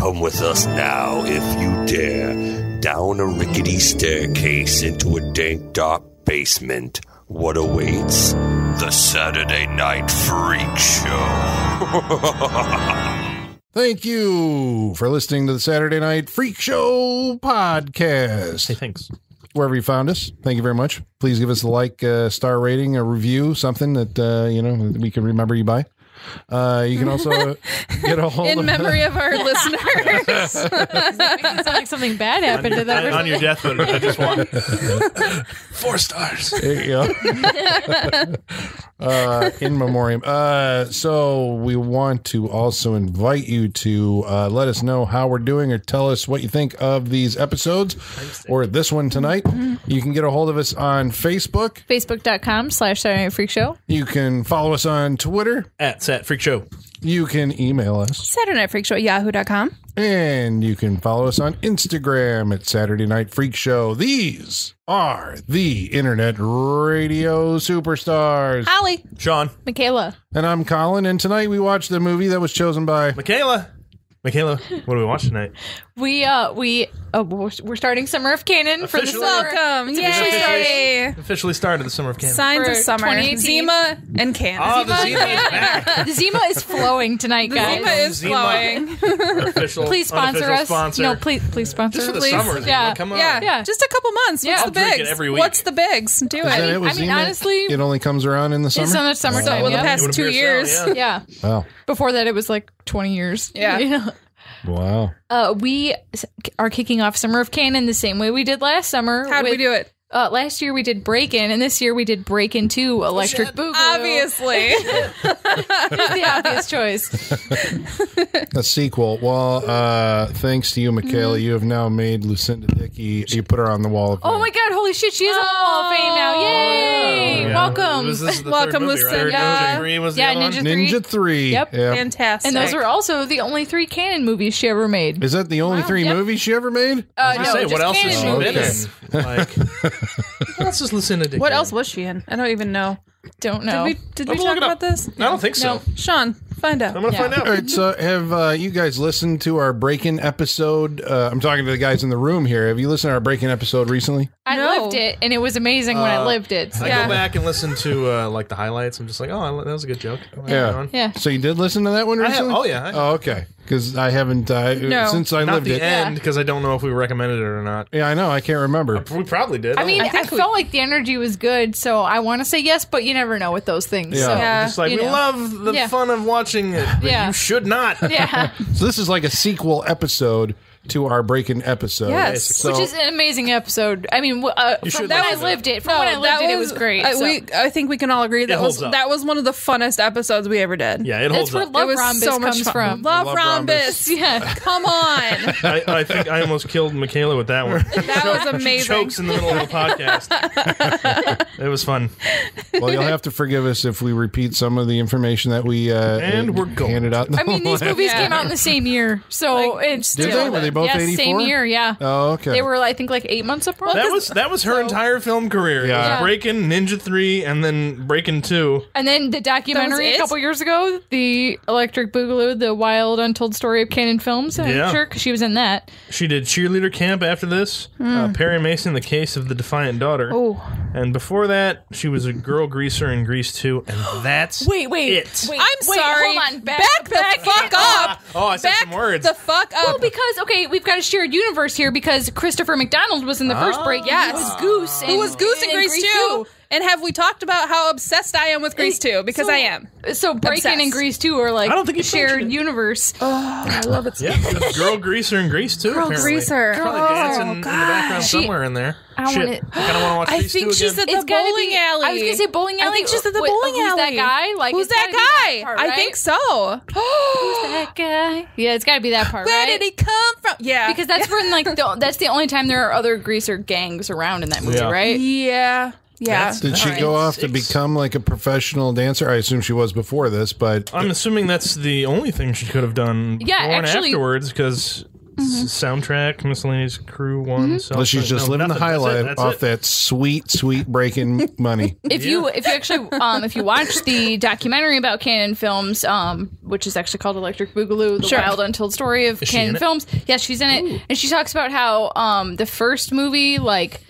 Come with us now, if you dare, down a rickety staircase into a dank, dark basement. What awaits? The Saturday Night Freak Show. Thank you for listening to the Saturday Night Freak Show podcast. Hey, thanks. Wherever you found us, thank you very much. Please give us a like, star rating, a review, something that, you know, we can remember you by. You can also get a hold in memory of our listeners. It's like something bad happened to them. On your deathbed, I just want 4 stars. There you go. In memoriam. So we want to also invite you to let us know how we're doing or tell us what you think of these episodes or this one tonight. You can get a hold of us on Facebook. Facebook.com/Saturday Night Freak Show. You can follow us on Twitter. At Sat Freak Show. You can email us. Saturday Night Freak Show at yahoo.com. And you can follow us on Instagram at Saturday Night Freak Show. These are the internet radio superstars. Holly. Sean. Michaela. And I'm Colin. And tonight we watched the movie that was chosen by Michaela. Michaela, what do we watch tonight? We're starting Summer of Canaan for the summer. Welcome. Yay. Officially started the Summer of Canaan. Signs for of summer. Zima and Canaan. Oh, the Zima is back. The Zima is flowing tonight, guys. The Zima is flowing. Official, please sponsor us. Sponsor. No, please sponsor us. Please. Summer, yeah. Come on. Yeah. Just a couple months. Yeah. What's the bigs? Every week. What's the bigs? Do it. I mean, honestly, it only comes around in the summer. It's so much summertime. Well, the past 2 years. Yeah. Wow. Before that, it was like 20 years. Yeah. Wow. We are kicking off Summer of Canaan the same way we did last summer. How did we do it? Last year we did Breakin', and this year we did Breakin' 2: Electric Boogaloo. Obviously. It's the obvious choice. A sequel. Well, thanks to you, Michaela, you have now made Lucinda Dickey. You put her on the wall of fame. Oh, my God. Holy shit. She is on the wall of fame now. Yay. Yeah. Welcome. Welcome, Lucinda. Right? Ninja 3 was the other one? Ninja 3. Yep. Fantastic. And those were also the only 3 Cannon movies she ever made. Is that the only 3 movies she ever made? No, what else has she been in? Like... What else was she in? I don't even know. Don't know. Did we talk about this? No, I don't think so. No. Sean, find out. I'm going to find out. All right, so have you guys listened to our Breakin' episode? I'm talking to the guys in the room here. Have you listened to our Breakin' episode recently? I lived it, and it was amazing when I lived it. So. I go back and listen to like the highlights. I'm just like, oh, that was a good joke. Yeah. So you did listen to that one recently? Oh, yeah. Oh, okay. Because I haven't since I lived it. End because I don't know if we recommended it or not. Yeah, I know. I can't remember. We probably did. I mean, I felt like the energy was good, so I want to say yes, but you never know with those things. Yeah, so. Just like we love the fun of watching it, but you should not. Yeah. So this is like a sequel episode to our Breakin' episode. Yes, so, which is an amazing episode. I mean, from when I lived it, it was great. I think we can all agree that was one of the funnest episodes we ever did. Yeah, it holds up. That's where Love Rhombus comes from. Love Rhombus. Yeah, come on. I think I almost killed Michaela with that one. That was amazing. She chokes in the middle of the podcast. It was fun. Well, you'll have to forgive us if we repeat some of the information that we handed out. I mean, these movies came out in the same year, so it's still... Both 84? Same year, yeah. Oh, okay. They were, I think, like 8 months apart. That was her entire film career. Yeah. Breakin', Ninja 3, and then Breakin' 2. And then the documentary a couple years ago, The Electric Boogaloo, The Wild Untold Story of Cannon Films. I'm sure, because she was in that. She did Cheerleader Camp after this, Perry Mason, The Case of the Defiant Daughter. Oh. And before that, she was a girl greaser in Grease 2, and that's Wait, I'm sorry. Hold on. Back the fuck up. Oh, I said some words. Back the fuck up. Well, because, okay. We've got a shared universe here because Christopher McDonald was in the first break. Yes. Who was Goose in Grease 2. And have we talked about how obsessed I am with Grease 2? Because I am. So Breakin' and Grease 2 are like a shared universe. Oh, I love it. Yeah, Girl Greaser and Grease 2, apparently. Greaser. She's probably dancing in the background somewhere in there. I kind of want to watch Grease 2 again. I think she's at the bowling alley. I was going to say bowling alley. I think she's at the bowling alley. Who's that guy? Like, who's that guy? I think so. Who's that guy? Yeah, it's got to be that part, right? Where did he come from? Yeah. Because that's when, like, that's the only time there are other Greaser gangs around in that movie, right? Yeah. Yeah. Did she go off to become like a professional dancer? I assume she was before this, but I'm assuming that's the only thing she could have done before and afterwards, because soundtrack, miscellaneous crew one. Well, she's just living the high life off that sweet, sweet breaking money. If you actually if you watch the documentary about Cannon Films, which is actually called Electric Boogaloo: The Wild Untold Story of Cannon Films. Yeah, she's in it, and she talks about how the first movie, like,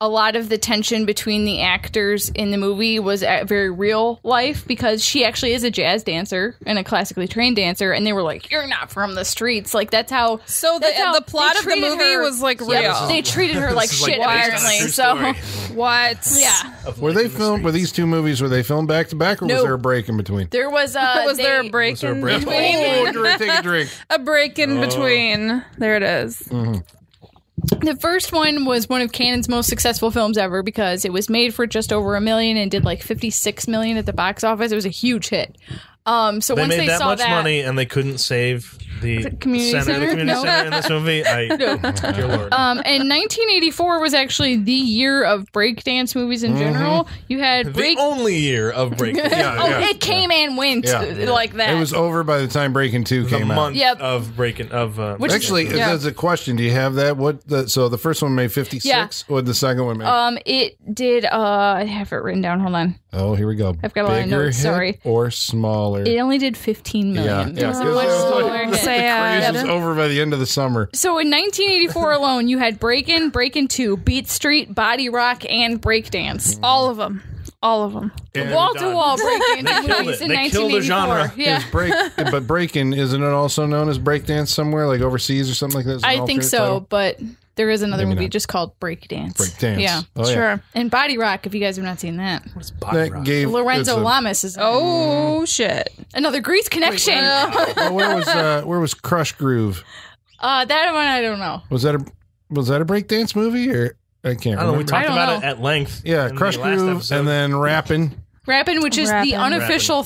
a lot of the tension between the actors in the movie was at very real life, because she actually is a jazz dancer and a classically trained dancer, and they were like, "You're not from the streets." Like, that's how. So the plot of the movie was like real. Yeah, they treated her like shit, apparently. So what? Yeah. Were they filmed? Were these two movies? Were they filmed back to back, or was there a break in between? There was a. Was there a break in between? Take a drink. A break in between. There it is. The first one was one of Cannon's most successful films ever, because it was made for just over $1 million and did like $56 million at the box office. It was a huge hit. So once they saw that much money, and they couldn't save the community center in this movie. Dear Lord. And 1984 was actually the year of breakdance movies in general. You had the only year of breakdance. It came and went like that. It was over by the time Breakin' 2 came out. Of Breakin' there's a question. Do you have that? So the first one made 56. What did the second one make? It did. I have it written down. Hold on. Oh, here we go. I've got a lot of notes. Sorry. Or smaller. It only did $15 million. Yeah, yeah. The craze was over by the end of the summer. So in 1984 alone, you had Breakin', Breakin' 2, Beat Street, Body Rock, and Breakdance. All of them. All of them. Wall-to-wall breaking movies in 1984. Yeah. But Breakin', isn't it also known as Breakdance somewhere, like overseas or something like that? I think so, but... There is another movie just called Breakdance. Breakdance. Yeah. Oh, yeah. Sure. And Body Rock, if you guys have not seen that. What's Body Rock? Lorenzo Lamas is... Oh, shit. Another Grease connection. Well, where was Crush Groove? That one, I don't know. Was that a breakdance movie? Or I can't remember. We talked about it at length. Yeah, Crush Groove and then Rappin'. Rappin', which is the unofficial...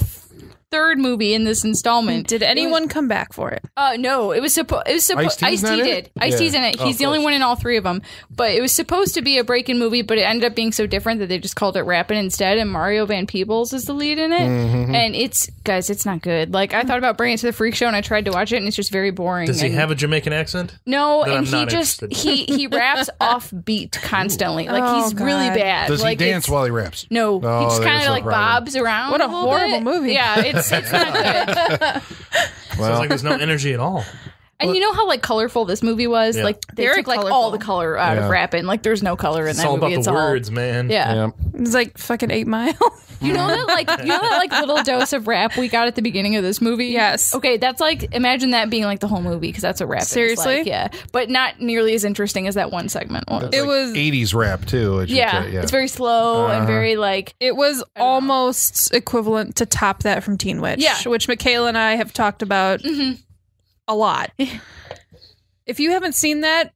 third movie in this installment. Did anyone come back for it? No, it was supposed... Ice-T did. Ice-T's in it. He's the only one in all three of them. But it was supposed to be a break-in movie, but it ended up being so different that they just called it Rappin' instead, and Mario Van Peebles is the lead in it. And it's... Guys, it's not good. Like, I thought about bringing it to the Freak Show, and I tried to watch it, and it's just very boring. Does he have a Jamaican accent? No, and he just... He raps offbeat constantly. Like, he's really bad. Does he dance while he raps? No. He just kind of, like, bobs around. What a horrible movie. Yeah, it's not good. Well. Sounds like there's no energy at all. And you know how like colorful this movie was? Yeah. Like they took like all the color out of Rappin'. Like there's no color in that movie. It's all about the words, man. Yeah. It's like fucking 8 Mile. You know that like little dose of rap we got at the beginning of this movie? Yes. Okay, that's like imagine that being like the whole movie, because that's a rap. Seriously? Like, yeah. But not nearly as interesting as that one segment was. It was 80s rap too. Yeah. It's very slow and very like it was almost equivalent to Top That from Teen Witch. Yeah. Which Michaela and I have talked about. A lot. If you haven't seen that,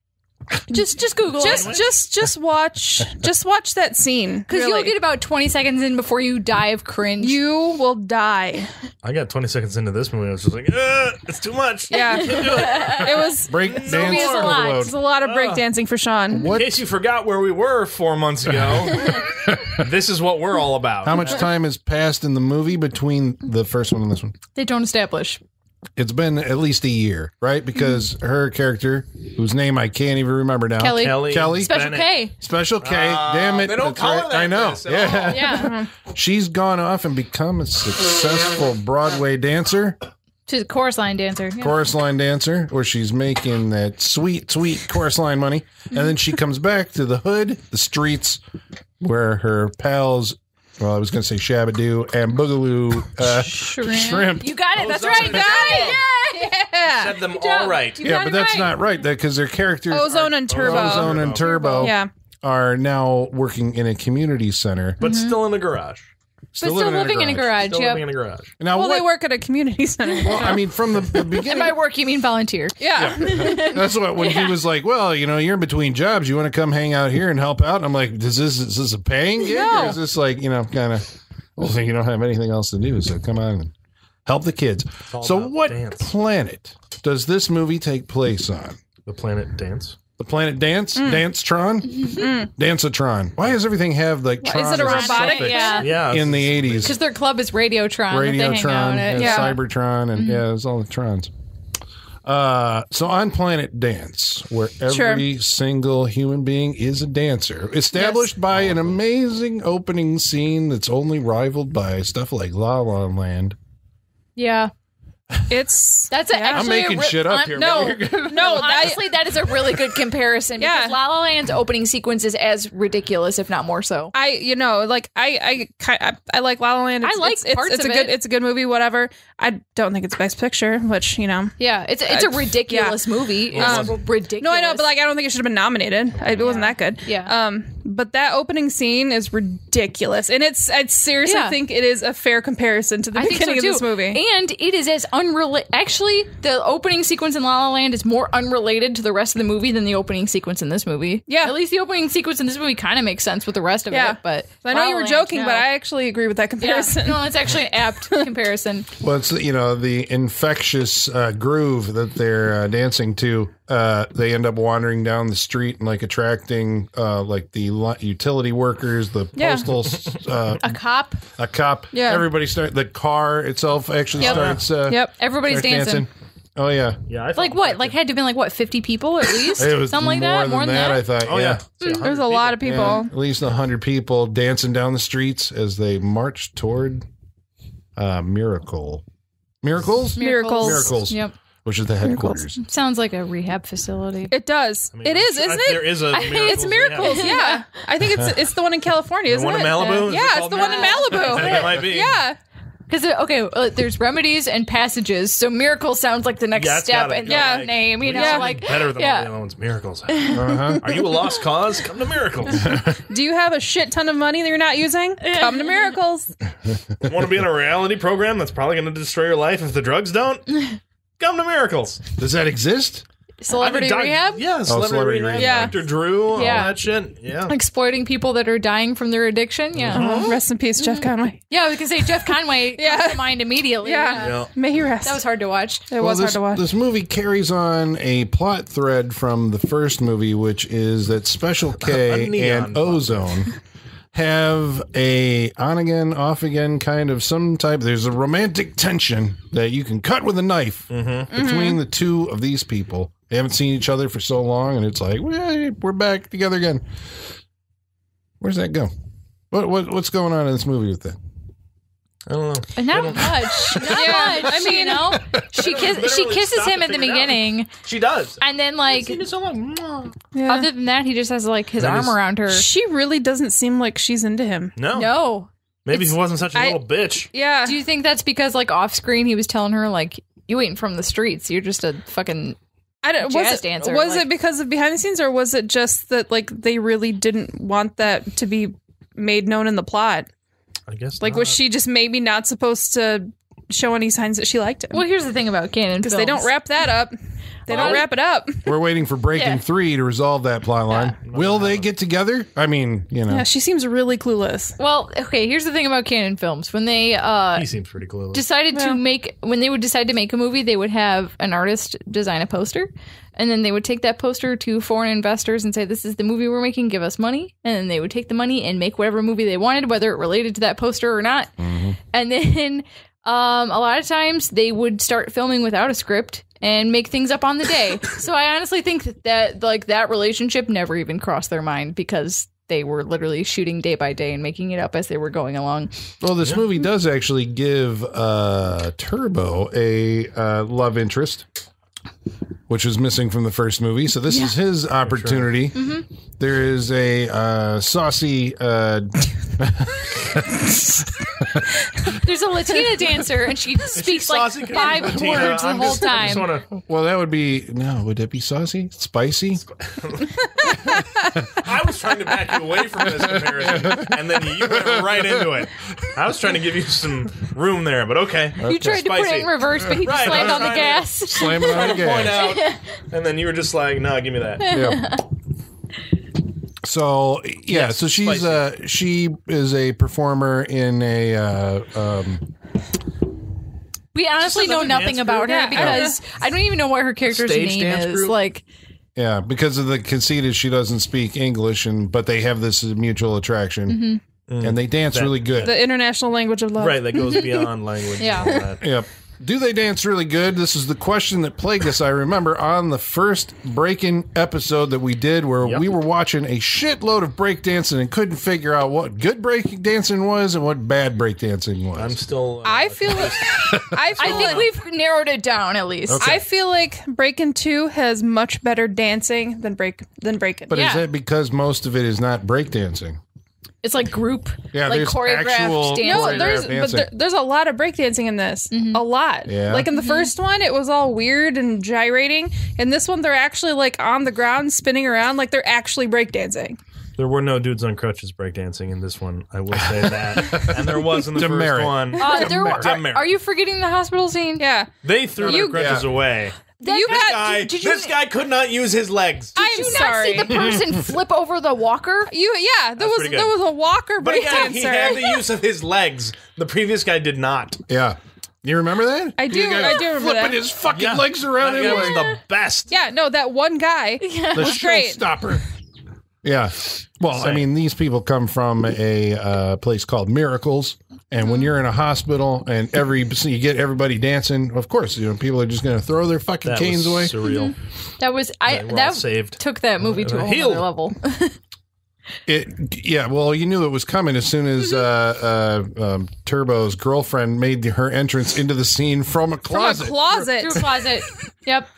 just Google it. Just watch that scene, because you'll get about 20 seconds in before you die of cringe. You will die. I got 20 seconds into this movie. I was just like, it's too much. Yeah, it was breakdance. It was a lot of breakdancing for Sean. In case you forgot where we were 4 months ago, this is what we're all about. How much time has passed in the movie between the first one and this one? They don't establish. It's been at least a year, right? Because her character, whose name I can't even remember now, Kelly, Special K, Special K. Damn it! They don't call her that. I know. Yeah, yeah. She's gone off and become a successful Broadway dancer. She's a chorus line dancer. Yeah. Chorus line dancer, where she's making that sweet, sweet chorus line money, and then she comes back to the hood, the streets, where her pals. Well, I was going to say Shabba-Doo and Boogaloo Shrimp. You got it. That's right. Yeah. Said them all right. Yeah, but that's not right, because their characters Ozone and Turbo are now working in a community center. But still in a garage. Still living in a garage. Now, well, they work at a community center. Well, I mean, from the beginning. And by work, you mean volunteer. Yeah. That's what, when he was like, well, you know, you're in between jobs. You want to come hang out here and help out? And I'm like, is this a paying gig? No. Or is this like, you know, kind of, well, you don't have anything else to do, so come on and help the kids. So what planet does this movie take place on? The planet Dance. The planet Dance? Dance-tron? Dance-a-tron. Why does everything have, like, Tron? Is it a robotic? Yeah. In the 80s. Because their club is Radiotron. Radiotron, Cybertron, and, yeah, it was all the Trons. So on Planet Dance, where every single human being is a dancer, established by an amazing opening scene that's only rivaled by stuff like La La Land. Yeah. It's I'm making shit up here. No, honestly, that is a really good comparison. Because La La Land's opening sequence is as ridiculous, if not more so. I like La La Land. It's, I like parts of it. It's a good movie. Whatever. I don't think it's Best Picture, which you know. Yeah, it's a ridiculous movie. It's ridiculous. No, I know, but like I don't think it should have been nominated. It wasn't that good. Yeah. But that opening scene is ridiculous, and it's I seriously think it is a fair comparison to the beginning of this movie, and it is as unrelated. Actually, the opening sequence in La La Land is more unrelated to the rest of the movie than the opening sequence in this movie. Yeah, at least the opening sequence in this movie kind of makes sense with the rest of it. But I know you were joking, but I actually agree with that comparison. Yeah. No, it's actually an apt comparison. Well, it's you know the infectious groove that they're dancing to. They end up wandering down the street and like attracting like the utility workers, the postal, a cop. Yeah, everybody starts. The car itself actually starts. Everybody's dancing. Oh yeah, yeah. Like what? Like had to have been like what 50 people at least, it was something like that. More than that, I thought. Oh yeah, there's a lot of people. Yeah, at least 100 people dancing down the streets as they march toward Miracles. Yep. Which is the headquarters. Miracles. Sounds like a rehab facility. It does. I mean, it is, isn't it? There is a Miracles. It's Miracles, yeah. I think it's the one in California, isn't it? The one in Malibu? Yeah, it's the one in Malibu. I think it might be. Yeah. Because, there's remedies and passages, so Miracle sounds like the next step in the name. You know, like better than all the other ones, Miracles. Are you a lost cause? Come to Miracles. Do you have a shit ton of money that you're not using? Come to Miracles. Want to be in a reality program that's probably going to destroy your life if the drugs don't? Come to Miracles. Does that exist? Celebrity rehab? Yeah, celebrity rehab. Yeah. Dr. Drew, all that shit. Yeah. Exploiting people that are dying from their addiction. Yeah. Mm-hmm. Rest in peace, Jeff Conway. Yeah, I was going to say, Jeff Conway comes to mind immediately. Yeah. May he rest. That was hard to watch. It was hard to watch. This movie carries on a plot thread from the first movie, which is that Special K and Ozone have a on-again, off-again kind of some type. There's a romantic tension that you can cut with a knife between the two of these people. They haven't seen each other for so long, and it's like, well, we're back together again. Where's that go? What's going on in this movie with that? I don't know. Not much. I mean, you know, she kisses him at the beginning. She does. And then, like, other than that, he just has, like, his arm around her. She really doesn't seem like she's into him. No. No. Maybe he wasn't such a little bitch. Yeah. Do you think that's because, like, off screen he was telling her, like, you ain't from the streets. You're just a fucking... jazz dancer. Was it because of behind the scenes, or was it just that, like, they really didn't want that to be made known in the plot? I guess like, was she just maybe not supposed to show any signs that she liked him? Well, here's the thing about Cannon Films. Because they don't wrap that up. They don't wrap it up. We're waiting for Breakin' 3 to resolve that plot line. Yeah. Will they get together? I mean, you know. Yeah, she seems really clueless. Well, okay, here's the thing about Cannon Films. When they he seems pretty clueless. When they would decide to make a movie, they would have an artist design a poster. And then they would take that poster to foreign investors and say, this is the movie we're making, give us money. And then they would take the money and make whatever movie they wanted, whether it related to that poster or not. Mm-hmm. And then a lot of times they would start filming without a script and make things up on the day. So I honestly think that like that relationship never even crossed their mind because they were literally shooting day by day and making it up as they were going along. Well, this movie does actually give Turbo a love interest, which was missing from the first movie. So this is his opportunity. Sure. Mm-hmm. There is a saucy... There's a Latina dancer, and she speaks like five words the whole time. Well, that would be... No, would that be saucy? Spicy? I was trying to back you away from this comparison, and then you went right into it. I was trying to give you some room there, but okay. You tried to put it in reverse, but he just slammed on the gas. Slam it on the gas. And then you were just like, no, give me that. Yeah. So so she's she is a performer in a we honestly know nothing about her because I don't even know what her character's name is. Like because of the conceit is she doesn't speak English but they have this mutual attraction. Mm-hmm. And they dance really good. The international language of love. Right, that goes beyond language. Yeah. And all that. Yep. Do they dance really good? This is the question that plagued us, I remember, on the first Breakin' episode that we did, where we were watching a shitload of breakdancing and couldn't figure out what good breakdancing was and what bad breakdancing was. I'm still... I think we've narrowed it down, at least. Okay. I feel like Breakin' 2 has much better dancing than Breakin'. But is that because most of it is not breakdancing? It's like group, like choreographed dancing. No, there's a lot of breakdancing in this. Mm-hmm. A lot. Yeah. Like in the first one, it was all weird and gyrating. In this one, they're actually like on the ground, spinning around, like they're actually breakdancing. There were no dudes on crutches breakdancing in this one. I will say that. And there was in the first one. Are you forgetting the hospital scene? Yeah. They threw their crutches away. This guy could not use his legs. Did you not see the person flip over the walker? There was a walker breakdancer. Yeah, he had the use of his legs. The previous guy did not. Yeah. You remember that? I do remember flipping his fucking legs around. It was the best. Yeah, no, that one guy was great. Showstopper. Yeah. Well, I mean, these people come from a place called Miracles. And when you're in a hospital and you get everybody dancing, of course, you know, people are just going to throw their fucking canes away. Surreal. That took that movie to a whole other level. Yeah, well, you knew it was coming as soon as Turbo's girlfriend made her entrance into the scene from a closet. From a closet. Through a closet. Yep.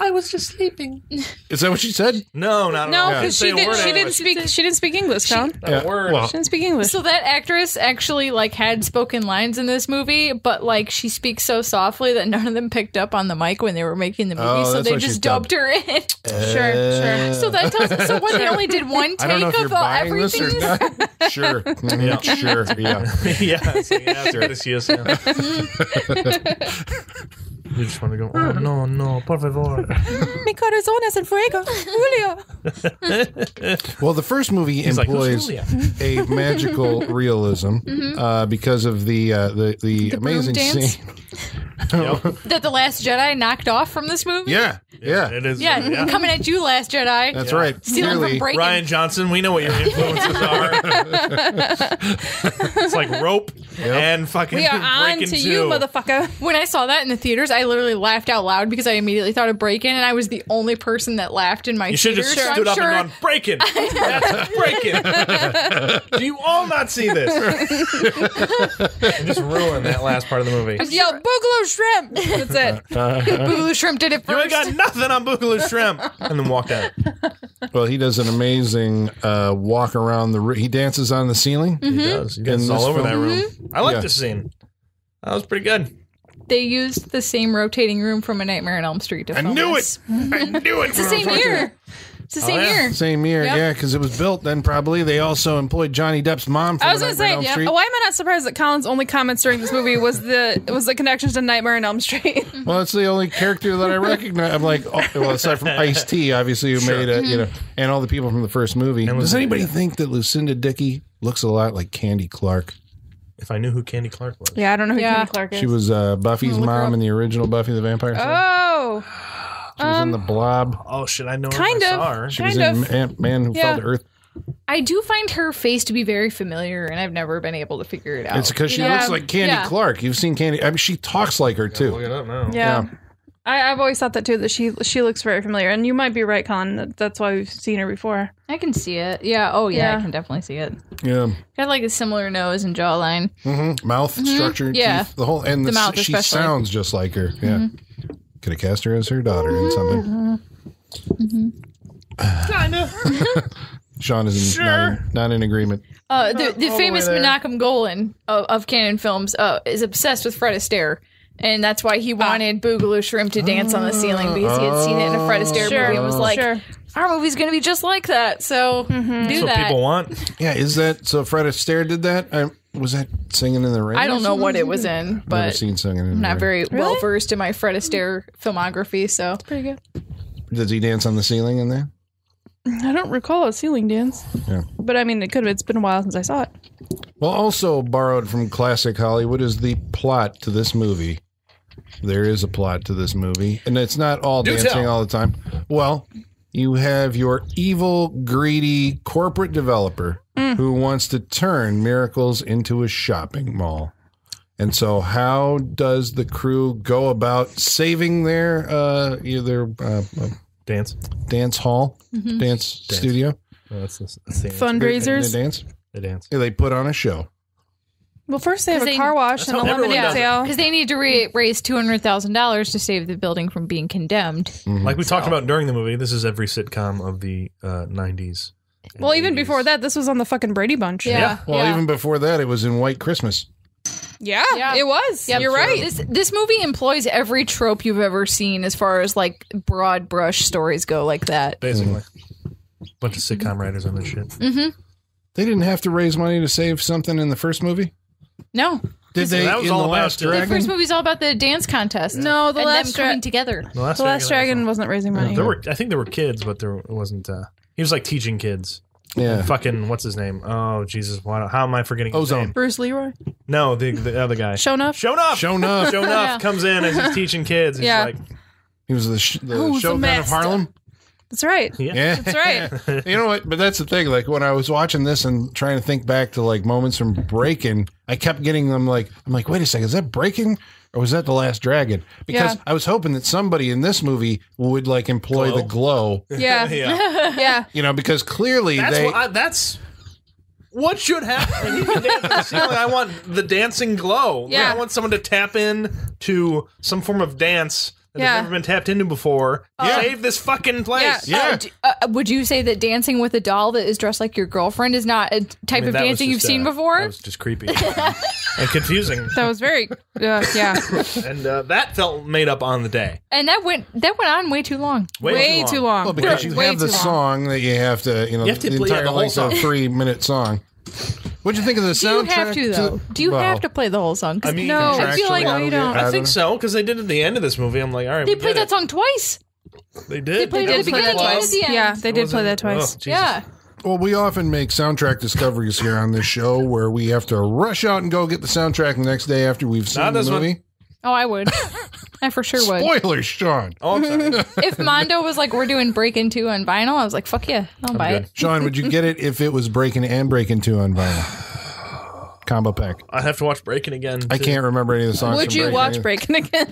I was just sleeping. Is that what she said? No, not at all. No, because she didn't speak English, Tom. She didn't speak English. So that actress actually like had spoken lines in this movie, but like she speaks so softly that none of them picked up on the mic when they were making the movie, so they just dubbed her in. Sure. So that tells us, so what, they only did one take of everything? Sure. Yeah. Sure. Yeah. Yeah. So, yeah, you just want to go, oh, no, no, por favor. Mi corazón es en fuego, Julio. Well, the first movie employs a magical realism because of the amazing scene. That The Last Jedi knocked off from this movie? Yeah. Yeah. It is. Yeah, coming at you, Last Jedi. That's right. Stealing from Breakin'. Rian Johnson, we know what your influences are. It's like rope and fucking Breakin' 2. We are on to you, motherfucker. When I saw that in the theaters, I literally laughed out loud because I immediately thought of Breakin', and I was the only person that laughed in my theater. You should have just stood up and gone, Breakin'! That's Breakin'! Do you all not see this? Just ruined that last part of the movie. Just yelled, Boogaloo Shrimp! That's it. Boogaloo Shrimp did it first. You ain't got nothing on Boogaloo Shrimp! And then walked out. Well, he does an amazing walk around the room. He dances on the ceiling. Mm-hmm. He does. He dances all over that room. Mm-hmm. I like this scene. That was pretty good. They used the same rotating room from A Nightmare on Elm Street to film. I knew it! It's the same year. It's the same year. Same year, yeah, because it was built then probably. They also employed Johnny Depp's mom from Nightmare on Elm Street. Why am I not surprised that Colin's only comments during this movie was the connections to Nightmare on Elm Street? Well, it's the only character that I recognize. I'm like, oh, well, aside from Ice-T, obviously, who made it, you know, and all the people from the first movie. Does anybody think that Lucinda Dickey looks a lot like Candy Clark? If I knew who Candy Clark was. Yeah, I don't know who Candy Clark is. She was Buffy's mom in the original Buffy the Vampire Slayer. Oh. She was in The Blob. Oh, should I know her? She was in Man Who Fell to Earth. I do find her face to be very familiar, and I've never been able to figure it out. It's because she looks like Candy Clark. You've seen Candy. I mean, she talks like her, too. Look it up now. Yeah. I've always thought that, too, that she looks very familiar. And you might be right, Colin. That's why we've seen her before. I can see it. Yeah. Oh, yeah. I can definitely see it. Yeah. Got like a similar nose and jawline. Mm-hmm. Mouth structure. Yeah. Teeth, the whole. And the mouth she especially. Sounds just like her. Yeah. Mm-hmm. Could have cast her as her daughter in something. Mm-hmm. Kind of. Sean is not in agreement. The famous Menahem Golan of Cannon Films is obsessed with Fred Astaire. And that's why he wanted Boogaloo Shrimp to dance on the ceiling, because he had seen it in a Fred Astaire movie and was like, our movie's going to be just like that, so do that. That's what people want. Yeah, is that, so Fred Astaire did that? Was that Singing in the Rain? I don't know what it was in, but I've never seen Singing in the Rain. I'm not very well versed in my Fred Astaire filmography, so. It's pretty good. Does he dance on the ceiling in there? I don't recall a ceiling dance. Yeah. But I mean, it could have. It's been a while since I saw it. Well, also borrowed from classic Hollywood is the plot to this movie. There is a plot to this movie, and it's not all dancing all the time. Well, you have your evil, greedy corporate developer who wants to turn Miracles into a shopping mall. And so how does the crew go about saving their dance hall, mm-hmm. dance studio? No, that's the fundraisers. They dance. Yeah, they put on a show. Well, first they have a car wash and a lemonade sale because they need to raise $200,000 to save the building from being condemned. Mm-hmm. Like we talked about during the movie, this is every sitcom of the 90s. Well, 80s. Even before that, this was on the fucking Brady Bunch. Yeah. Well, even before that, it was in White Christmas. Yeah, it was. Yep. You're right. This movie employs every trope you've ever seen as far as like broad brush stories go like that. Basically. Bunch of sitcom writers on this shit. Mm-hmm. They didn't have to raise money to save something in the first movie? No. Did they? That was all about the first movie's all about the dance contest. Yeah. No, the last dragon together. The last dragon wasn't raising money. No, I think there were kids, but there wasn't. He was like teaching kids. Yeah. Fucking what's his name? Oh Jesus! How am I forgetting? Ozone. His name? Bruce Leroy. No, the other guy. Shown up. Yeah. Comes in as he's teaching kids. He's like, he was the Shogun of Harlem. That's right. Yeah. That's right. You know what? But that's the thing. Like when I was watching this and trying to think back to like moments from Breakin', I kept getting them. Like I'm like, wait a second, is that Breakin'? Or was that The Last Dragon? Because I was hoping that somebody in this movie would like employ the glow. Yeah. Yeah. You know, because clearly that's what should happen. You can dance on the ceiling. I want the dancing glow. Yeah. I want someone to tap in to some form of dance that has never been tapped into before. Save this fucking place. Yeah. Would you say that dancing with a doll that is dressed like your girlfriend is not a type of dancing you've seen before? That was just creepy and confusing. That was very, and that felt made up on the day. And that went on way too long. Way too long. Well, because you have the song that you have to, the entire length of a 3-minute song. What'd you think of the soundtrack? Do you have to play the whole song? I mean, no, I feel like you don't. I think so, because they did it at the end of this movie. I'm like, all right, they played that song twice. They did. They played it twice. Yeah, they did play that twice. Yeah. Well, we often make soundtrack discoveries here on this show where we have to rush out and go get the soundtrack the next day after we've seen the movie. Oh, I would. I for sure would. Spoilers, Sean. Oh, I'm sorry. If Mondo was like, we're doing Breakin' 2 on vinyl, I was like, fuck yeah, I'll buy it. Sean, would you get it if it was Breakin' and Breakin' 2 on vinyl? Combo pack. I'd have to watch Breakin' again. I can't remember any of the songs. Would you watch Breakin' again?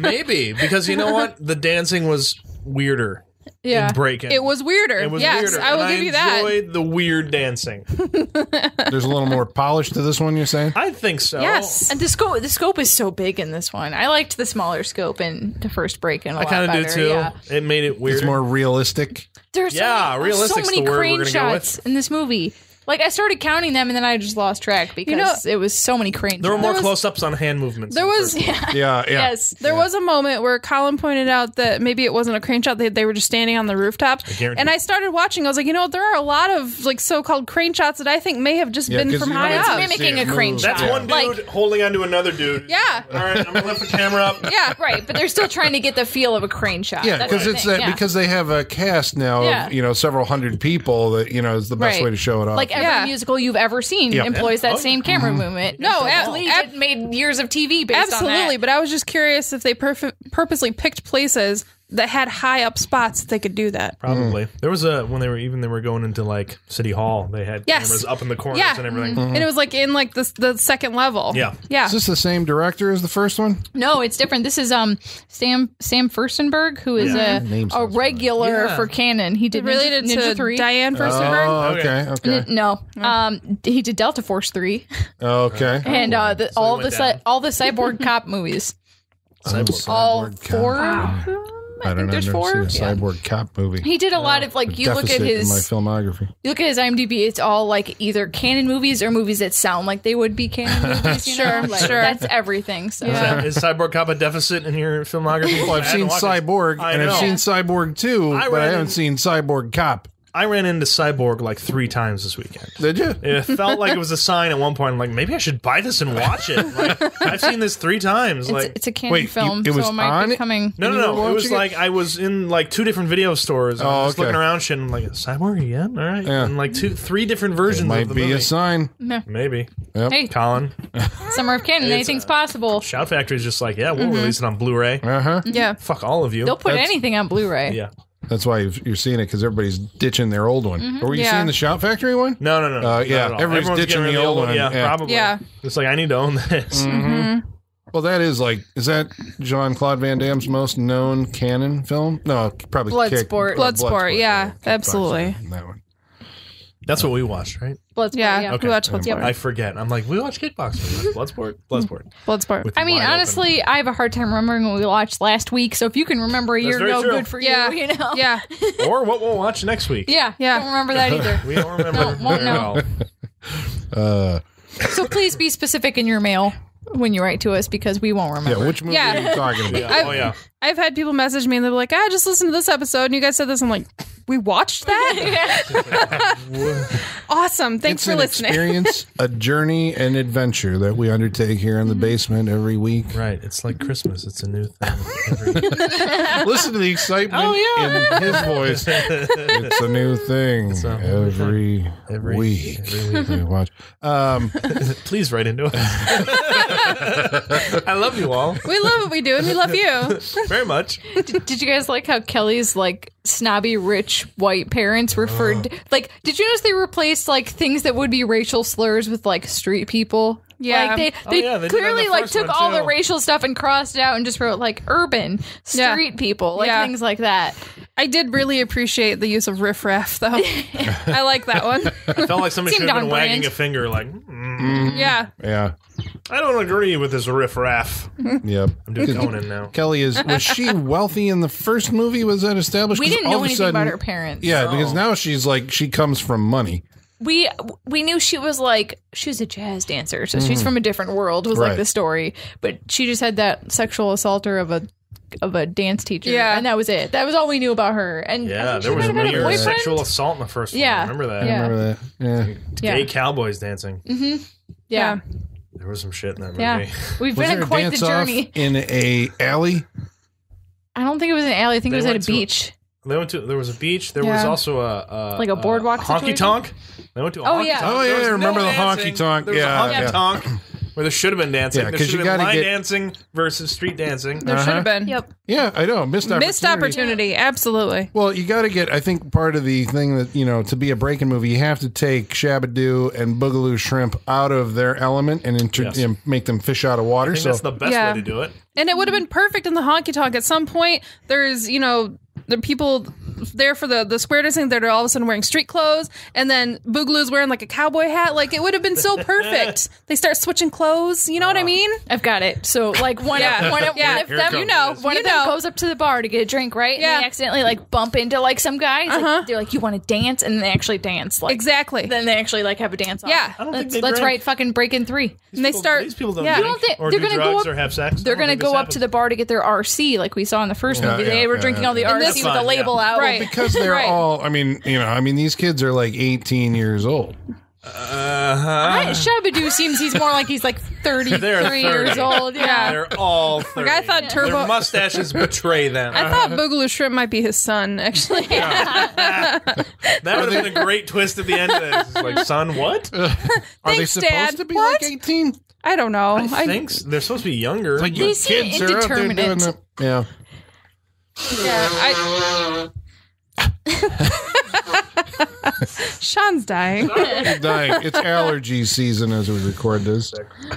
Maybe, because you know what? The dancing was weirder. Yeah, Breakin'. It was weirder. It was weirder. I will give you that. I enjoyed the weird dancing. There's a little more polish to this one, you're saying? I think so. Yes, and the scope is so big in this one. I liked the smaller scope in the first Breakin'. I kind of do too. Yeah. It made it weird. It's more realistic. There's so many crane shots in this movie. Like, I started counting them, and then I just lost track because it was so many crane shots. There were more close-ups on hand movements. There was... There was a moment where Colin pointed out that maybe it wasn't a crane shot. They were just standing on the rooftops. I started watching. I was like, you know, there are a lot of, like, so-called crane shots that I think may have just been from high up. It's mimicking a crane shot. That's one dude holding onto another dude. Yeah. All right, I'm going to lift the camera up. Yeah, right. But they're still trying to get the feel of a crane shot. Yeah, because they have a cast now of, several hundred people that, is the best way to show it off. Like, every musical you've ever seen employs that same camera movement. No, it made years of TV based on that. Absolutely, but I was just curious if they purposely picked places that had high up spots that they could do that. Probably. There was when they were going into like City Hall, they had cameras up in the corners and everything. Mm-hmm. And it was like in like the second level. Yeah. Yeah. Is this the same director as the first one? No, it's different. This is Sam Firstenberg, who is a regular for Cannon. He did related Ninja to 3. Diane Firstenberg. Oh, okay. He did Delta Force 3. Okay. And all the Cyborg Cop movies. All four. I don't know. There's four. A Cyborg Cop movie. He did a lot of like you look at his filmography. You look at his IMDb. It's all like either Cannon movies or movies that sound like they would be Cannon movies. Sure. That's everything. So is Cyborg Cop a deficit in your filmography? Well, I've seen Cyborg and I've seen Cyborg 2, but I haven't seen Cyborg Cop. I ran into Cyborg like 3 times this weekend. Did you? It felt like it was a sign at one point. I'm like, maybe I should buy this and watch it. Like, I've seen this 3 times. Like, it's a Cannon film, so it might be coming. No. It was like I was in like 2 different video stores. And I was looking around shit and I'm like, Cyborg again? All right. Yeah. And like 3 different versions of the movie. Might be a sign. No. Maybe. Yep. Hey. Colin. Summer of Cannon. Anything's possible. Shout Factory's just like, we'll release it on Blu-ray. Yeah. Fuck all of you. They'll put anything on Blu-ray. Yeah. That's why you're seeing it, because everybody's ditching their old one. Mm-hmm. Or were you seeing the Shout Factory one? No, no, no. Yeah, everyone's ditching the old one. Yeah, probably. Yeah. It's like, I need to own this. Mm-hmm. Well, that is like, is that Jean-Claude Van Damme's most known Cannon film? No, probably Bloodsport. Bloodsport, yeah, absolutely. That one. That's what we watched, right? Bloodsport. Yeah, yeah. Okay. We watched Bloodsport. I forget. I'm like, we watched kickboxing. Bloodsport. I mean, honestly, I have a hard time remembering what we watched last week. So if you can remember a year ago, good for you. Yeah. You know? Yeah. Or what we'll watch next week. Yeah. Yeah. Don't remember that either. We don't remember. No, won't know. So please be specific in your mail when you write to us, because we won't remember. Yeah, which movie are you talking about? Yeah. Oh, yeah. I've had people message me and they're like, I just listened to this episode and you guys said this. I'm like, we watched that? Awesome. Thanks for listening. It's an experience, a journey, an adventure that we undertake here in the basement every week. Right. It's like Christmas. It's a new thing. Listen to the excitement in his voice. It's a new thing every week. We watch. Please write into us. I love you all. We love what we do, and we love you. Very much. Did you guys like how Kelly's like snobby rich white parents referred like, did you notice they replaced like things that would be racial slurs with like street people? Yeah, like they clearly like took all the racial stuff and crossed it out and just wrote like urban street people, like things like that. I did really appreciate the use of riffraff, though. I like that one. I felt like somebody should have been wagging a finger, like, yeah. I don't agree with this riffraff. Yep, I'm just going in now. Kelly was she wealthy in the first movie? Was that established? We didn't know anything about her parents. Yeah, because now she's like, she comes from money. We knew she was a jazz dancer, so she's from a different world. Was like the story, but she just had that sexual assaulter of a dance teacher. Yeah, and that was it. That was all we knew about her. And yeah, there was a sexual assault in the first one. Yeah, remember that? Yeah. I remember that? Yeah, gay cowboys dancing. Mm-hmm. Yeah. There was some shit in that movie. Yeah, we've been on quite the journey. In a alley? I don't think it was an alley. I think it was at a beach. There was a beach. There was also a like a boardwalk honky tonk. They went to a honky tonk. Oh yeah, I remember the honky tonk. Yeah, honky tonk. Where there should have been dancing. Yeah, there should have been line dancing versus street dancing. There should have been. Yep. Yeah, I know. Missed opportunity. Absolutely. Well, you got to get, I think, part of the thing that, you know, to be a Breakin' movie, you have to take Shabba-Doo and Boogaloo Shrimp out of their element and, make them fish out of water. I think that's the best way to do it. And it would have been perfect in the honky tonk. At some point, there's, you know, the people there for the square dancing that are all of a sudden wearing street clothes, and then Boogaloo's wearing like a cowboy hat. Like, it would have been so perfect. They start switching clothes. You know what I mean? I've got it. So like one of them goes up to the bar to get a drink, right? Yeah. And they accidentally like bump into like some guys. Like, they're like, you want to dance? And they actually dance. Like, exactly. Then they actually like have a dance off. Yeah. Let's write fucking Breakin' 3. These people don't drink or do drugs or have sex. They're going to go up to the bar to get their RC, like we saw in the first movie. They were drinking all the RC with the label out. Right. Well, because they're all, I mean, these kids are like 18 years old. Shabba-Doo seems he's like 33 years old. Yeah, they're all 30. Like, I thought their mustaches betray them. I thought Boogaloo Shrimp might be his son, actually. Yeah. That would have been a great twist at the end of this. It's like, son, what? Are they supposed to be like 18? I don't know. I think they're supposed to be younger. It's like, they seem indeterminate. Yeah. Yeah. Sean's dying. He's dying. It's allergy season as we record this.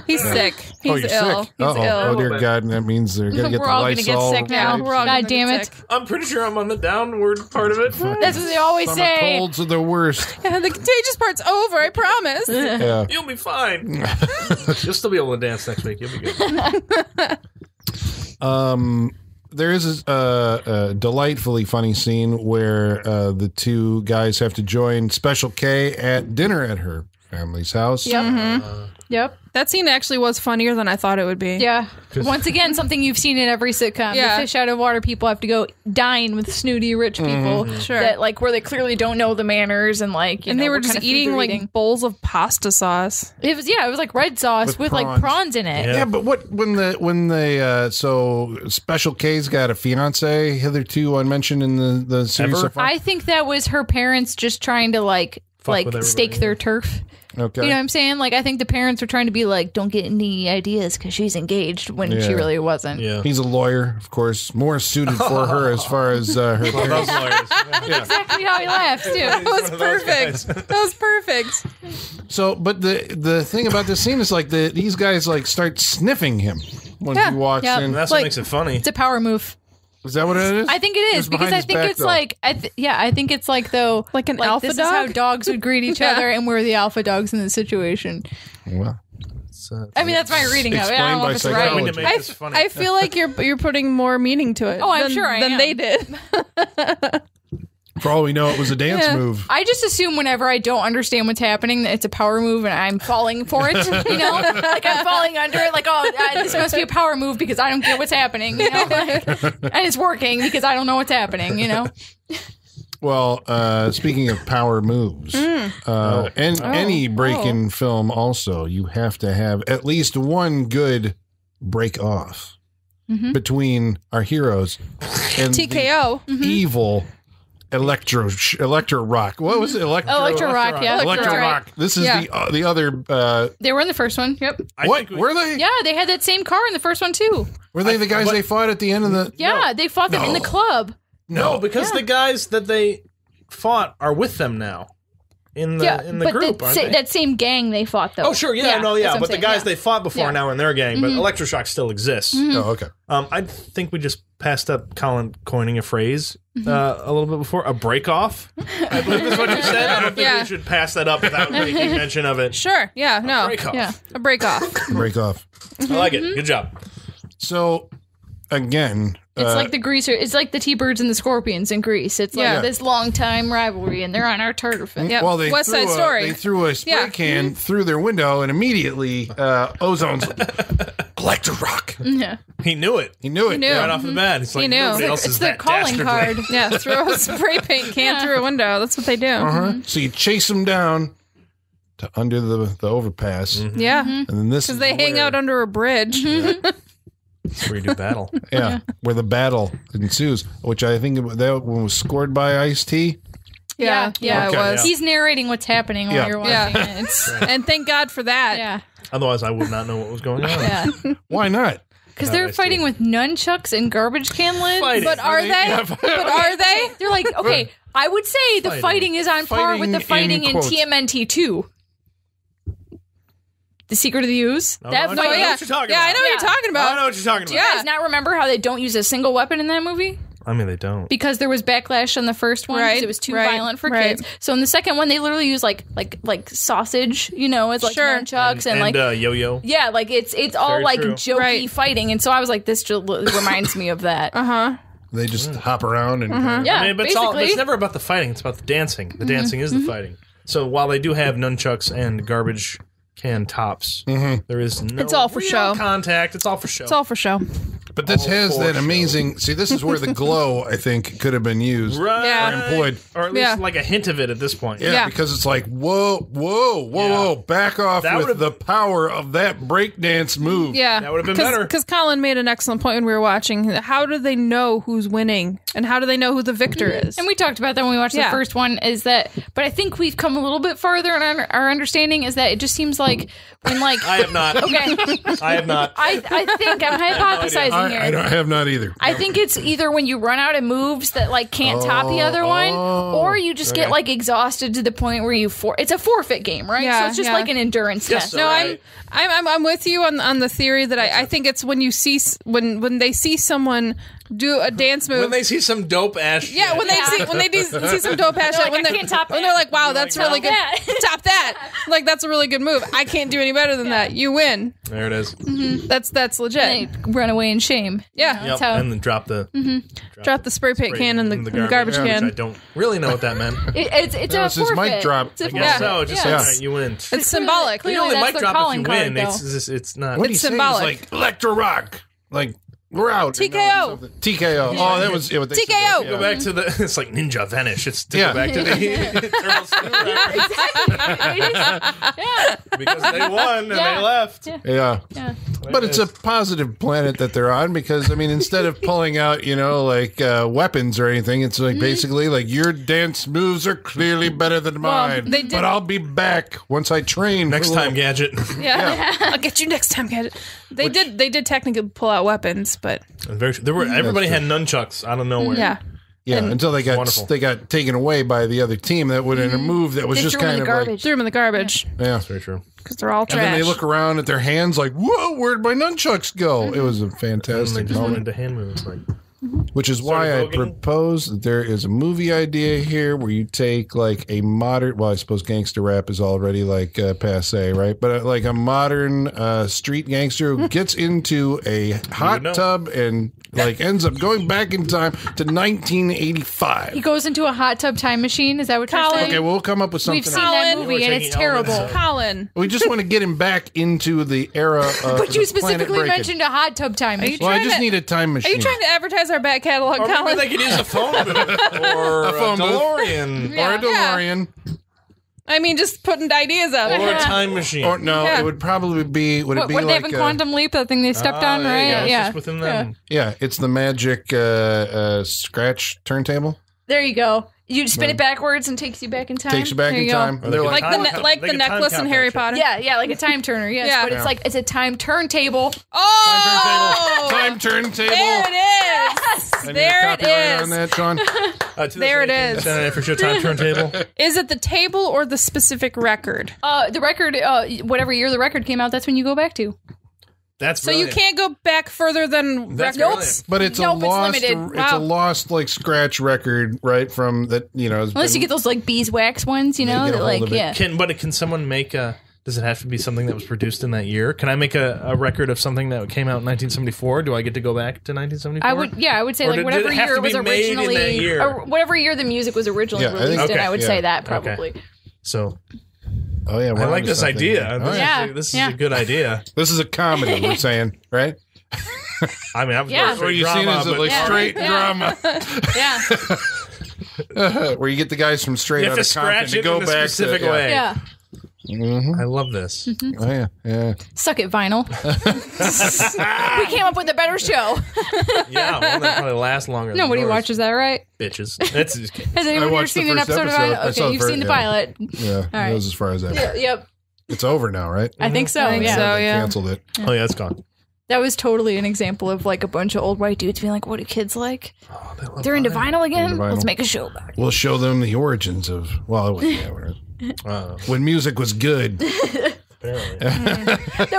He's sick. He's ill. Sick? He's ill. Oh dear God! And that means they're gonna get the Lysol. We're all gonna get sick now. We're all gonna get sick. God damn it! I'm pretty sure I'm on the downward part of it. That's what they always say. Colds are the worst. Yeah, the contagious part's over. I promise. Yeah. You'll be fine. You'll still be able to dance next week. You'll be good. There is a delightfully funny scene where the two guys have to join Special K at dinner at her family's house. Yep. Yep. That scene actually was funnier than I thought it would be. Yeah. Once again, something you've seen in every sitcom. Yeah. The fish out of water people have to go dine with snooty rich people that like where they clearly don't know the manners and like you know, they were just eating like bowls of pasta sauce. It was like red sauce with like prawns in it. Yeah, but when Special K's got a fiance hitherto unmentioned in the series so far? I think that was her parents just trying to like like stake their turf. Okay. You know what I'm saying? Like, I think the parents are trying to be like, don't get any ideas because she's engaged when she really wasn't. Yeah. He's a lawyer, of course, more suited for her as far as her parents. That's exactly how he laughs, too. That was perfect. That was perfect. So, but the thing about this scene is like these guys like start sniffing him when he walks in. And that's like, what makes it funny. It's a power move. Is that what it is? I think it is because I think it's like, I think it's like though, like an alpha dog. This is how dogs would greet each other, and we're the alpha dogs in this situation. Well, I mean that's my reading of it. I don't know if it's right. I feel like you're putting more meaning to it. Oh, I'm sure I am. Than they did. For all we know, it was a dance move. I just assume whenever I don't understand what's happening, that it's a power move and I'm falling for it, you know? Like, I'm falling under it, like, oh, this must be a power move because I don't get what's happening, you know? Like, and it's working because I don't know what's happening, you know? Well, speaking of power moves, and any break-in film also, you have to have at least one good break-off between our heroes and TKO. The evil... Electro Rock. What was it? Electro Rock. Yeah, Electro Rock. This is the other. They were in the first one. Yep. Were they? Yeah, they had that same car in the first one too. Were they the guys they fought at the end of the? Yeah, they fought them in the club. No, because the guys that they fought are with them now. In the in the group, aren't they? That same gang they fought though. Oh sure, yeah, but the guys they fought before are now in their gang, but Electroshock still exists. Oh okay. I think we just passed up Colin coining a phrase a little bit before, a break off. I believe that's what you said. I don't think we should pass that up without making mention of it. Sure, yeah, no, break off. Yeah, a break off. Break off. I like it. Good job. So again. It's like the greaser. It's like the T-Birds and the Scorpions in Greece. It's like this long-time rivalry, and they're on our turf. Yep. Well, they West Side Story. They threw a spray can through their window, and immediately Ozone's Electro Rock. Yeah, he knew it. He knew it right off the bat. It's like he knew. It's the calling card. Yeah, throw a spray paint can through a window. That's what they do. So you chase them down to under the overpass. Yeah, and then this because they hang out under a bridge. Yeah. That's where you do battle. Yeah, where the battle ensues, which I think that one was scored by Ice-T. Yeah, yeah, it was. He's narrating what's happening while you're watching it. And thank God for that. Yeah. Otherwise, I would not know what was going on. Yeah. Why not? Because they're fighting with nunchucks and garbage can lids. But are they? They're like, okay, I would say the fighting is on par with the fighting in TMNT 2. The Secret of the Ooze. No, that I know what you're talking about. I know what you're talking about. I know what you're talking about. Do you guys not remember how they don't use a single weapon in that movie? I mean, they don't. Because there was backlash on the first one. Right. It was too violent for kids. So in the second one, they literally use like sausage, you know, as like nunchucks and like yo-yo. Yeah, like it's all like jokey fighting. And so I was like, this reminds me of that. They just hop around and yeah, I mean, but it's never about the fighting. It's about the dancing. The dancing is the fighting. So while they do have nunchucks and garbage can tops. There is no contact. It's all for show. It's all for show. But this has that amazing... See, this is where the glow, I think, could have been used. Right. Yeah. Or employed. Or at least like a hint of it at this point. Yeah, because it's like, whoa, back off with the power of that breakdance move. Yeah. That would have been better. Because Colin made an excellent point when we were watching. How do they know who's winning? And how do they know who the victor is? And we talked about that when we watched the first one, is that... But I think we've come a little bit farther in our understanding, is that it just seems like... when like I have not. Okay. I have not. I think I'm hypothesizing. I have not either. I think it's either when you run out of moves that like can't top the other one, or you just get like exhausted to the point where you it's a forfeit game, right? Yeah, so it's just like an endurance test. No, I'm with you on the theory that I think it's when you see when they see someone do a dance move. When they see some dope ass shit. Yeah, when they see some dope ass shit. Like, when they're like, wow, that's really good. Top that. Like, that's a really good move. I can't do any better than that. You win. There it is. That's legit. And they run away in shame. Yeah. Yep. And then drop the... Drop the spray paint can in the garbage can. I don't really know what that meant. It's a forfeit. It's mic drop. I guess so. Just like, you win. It's symbolic. You only mic drop if you win. It's not... It's symbolic. It's like Electro Rock. Like... We're out. TKO. TKO. Oh, that was... TKO. Go back to the... It's like Ninja Vanish. It's to go back to the... Exactly. Because they won and they left. Yeah. But it's a positive planet that they're on, because I mean, instead of pulling out, you know, like weapons or anything, it's like basically like your dance moves are clearly better than mine. Well, but I'll be back once I train next time, Gadget. Yeah, I'll get you next time, Gadget. They did technically pull out weapons, but there were everybody had nunchucks out of nowhere. Yeah. Yeah, and until they got taken away by the other team that would in a move that was just kind of like threw them in the garbage. Yeah, that's very true. Because they're all trash. And then they look around at their hands like, "Whoa, where'd my nunchucks go?" It was a fantastic moment. They just went into hand movements, like, which is why I propose that there is a movie idea here where you take like a modern. Well, I suppose gangster rap is already like passe, right? But like a modern street gangster who gets into a hot tub and. Like ends up going back in time to 1985. He goes into a hot tub time machine. Is that what you're saying? Okay, we'll come up with something. We've seen that movie and it's terrible. Colin, we just want to get him back into the era. But you specifically mentioned a hot tub time machine. Well, I just need a time machine. Are you trying to advertise our back catalog, Colin? Or they could use a phone booth or a DeLorean or a DeLorean. I mean, just putting ideas out there. Or a time machine. Or, no, it would probably be. Would it be like they have in Quantum Leap, that thing they stepped on, right? Yeah, it's just within them. Yeah, it's the magic scratch turntable. There you go. You spin it backwards and takes you back in time. Takes you back in time. They're like the necklace in Harry Potter. Yeah, yeah, like a time turner. Yes, yeah, but it's like it's a time turntable. Oh, time turntable. There it is. Yes, there it is. On that, Sean. There it is. Saturday Night Freak Show time turntable. Is it the table or the specific record? The record. Whatever year the record came out, that's when you go back to. That's brilliant. So you can't go back further than records, but it's a lost. It's limited. It's a lost like scratch record, right? From that, you know. Unless you get those like beeswax ones, you know, that like Can someone make a? Does it have to be something that was produced in that year? Can I make a record of something that came out in 1974? Do I get to go back to 1974? I would. Yeah, I would say like whatever year it was originally, or whatever year the music was originally released in. I would say that probably. So. Oh yeah, I like this idea. This is a good idea. This is a comedy. We're saying, right? I mean, I'm what you've seen is like straight drama. Yeah, where you get the guys from Straight Outta Compton to go back to way. Yeah. Mm-hmm. I love this. Mm-hmm. Oh, yeah. Yeah. Suck it, vinyl. We came up with a better show. Yeah, well, that probably lasts longer. Nobody watches that, right? Bitches. That's just has anyone ever seen an episode of Vinyl? Okay, you've seen the pilot. Yeah, all right. That was as far as I went. Yep. It's over now, right? I think so. Yeah. Canceled it. Oh, yeah, it's gone. That was totally an example of like a bunch of old white dudes being like, what do kids like? Oh, they're into vinyl again? Let's make a show about it. We'll show them the origins of, well, it wasn't that word. When music was good. That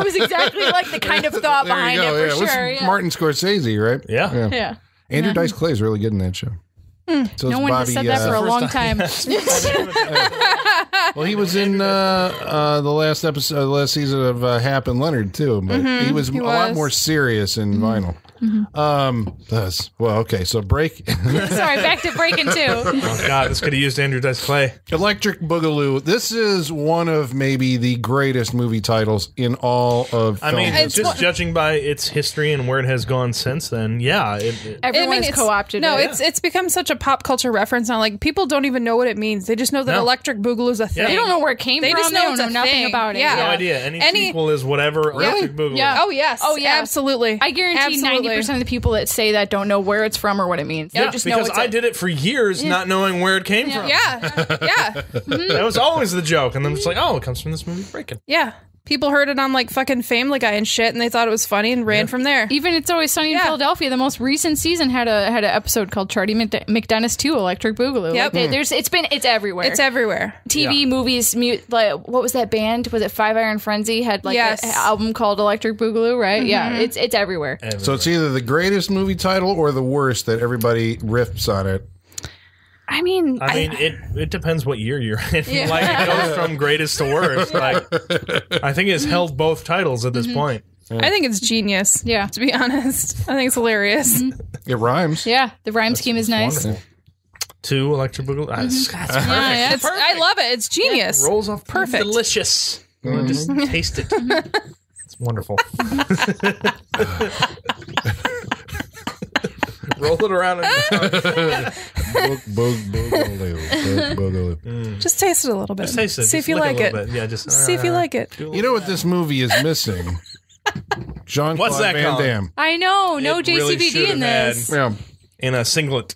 was exactly like the kind of thought behind it, for sure. Martin Scorsese, right? Yeah. Andrew Dice Clay is really good in that show. So no one has said that for a long time. Well, he was in the last episode, the last season of Hap and Leonard too, but he was a lot more serious in Vinyl. So back to Breakin' 2. Oh God, this could have used Andrew Dice Clay. Electric Boogaloo. This is one of maybe the greatest movie titles in all of. I mean, just judging by its history and where it has gone since then, everyone's co-opted. No, it's become such a pop culture reference now. Like people don't even know what it means. They just know that Electric Boogaloo is a thing. They don't know where it came from. They don't know nothing about it. Yeah. No idea. Any sequel is whatever. Electric Boogaloo. Yeah. Oh yes. Oh yeah. Absolutely. I guarantee 90% of the people that say that don't know where it's from or what it means. Yeah, they just know I did it for years, not knowing where it came from. That was always the joke, and I'm just like, oh, it comes from this movie Breakin'. Yeah, people heard it on like fucking Family Guy and shit, and they thought it was funny and ran from there. Even It's Always Sunny in Philadelphia, the most recent season had an episode called Charlie McDonough 2: Electric Boogaloo. Yep, it's everywhere. It's everywhere. TV, movies, like what was that band? Was it Five Iron Frenzy? Had like an album called Electric Boogaloo, right? Yeah, it's everywhere. So it's either the greatest movie title or the worst that everybody riffs on it. I mean, it depends what year you're in. Like it goes from greatest to worst. Like I think it's held both titles at this point. Yeah. I think it's genius. Yeah, to be honest, I think it's hilarious. It rhymes. Yeah, the rhyme scheme is nice. Wonderful. Two Electric Boogaloo. That's perfect. Yeah, it's perfect. I love it. It's genius. Yeah, rolls off perfect. Delicious. Mm-hmm. Just taste it. It's wonderful. Roll it around. Just taste it a little bit. Just taste it. See if you like it. Yeah, just see if you like it. You know what this movie is missing? Jean-Claude Van Damme. I know. No JCVD in this. Yeah. In a singlet.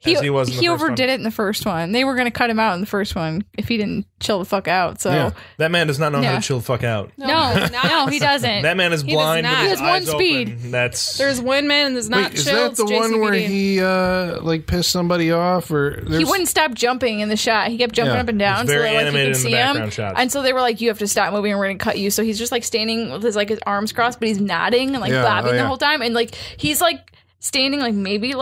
He overdid it in the first one. They were going to cut him out in the first one if he didn't chill the fuck out. So yeah. That man does not know how to chill the fuck out. No, he doesn't. That man is blind. He has one speed. Open. There's one man and does not chill. Is that the one where he like pissed somebody off, or he wouldn't stop jumping in the shot? He kept jumping up and down. It's very animated in the background shots. And so they were like, "You have to stop moving, and we're going to cut you." So he's just like standing with his his arms crossed, but he's nodding and bobbing the whole time, and he's standing maybe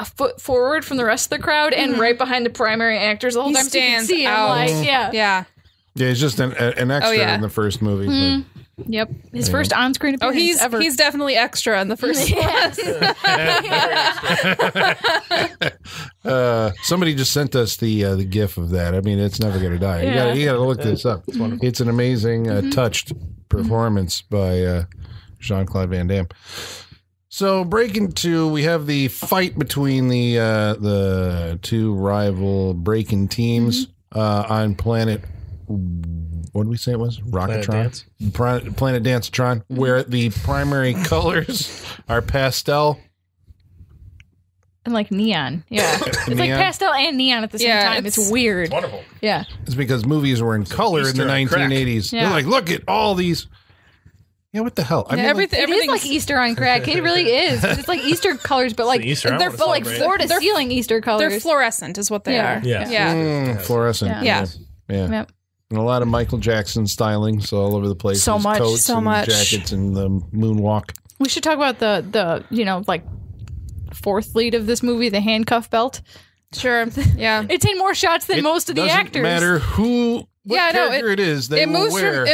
a foot forward from the rest of the crowd and right behind the primary actors the whole time. So you can see him, Yeah, he's just an extra in the first movie. Yep. His first on-screen appearance ever. He's definitely extra in the first one. Somebody just sent us the gif of that. I mean, it's never going to die. Yeah. You got to look this up. It's wonderful. It's an amazing touched performance by Jean-Claude Van Damme. So, Breakin' 2, we have the fight between the two rival Breakin' teams on Planet. What did we say it was? Rocketron? Planet Dance-tron, where the primary colors are pastel and neon. Yeah. It's neon. Like pastel and neon at the same time. It's weird. It's wonderful. Yeah. It's because movies were in color in the 1980s. Yeah. They're like, look at all these. Yeah, what the hell? I mean, everything's like Easter on crack. It really is. It's like Easter colors, but they're like floor to ceiling Easter colors. They're fluorescent, is what they are. Yeah, yeah. Fluorescent. Yeah, yeah. Yep. And a lot of Michael Jackson stylings all over the place. So much, coats so and much jackets and the moonwalk. We should talk about the fourth lead of this movie, the handcuff belt. Sure. Yeah, it's in more shots than most of the actors. Doesn't matter who. It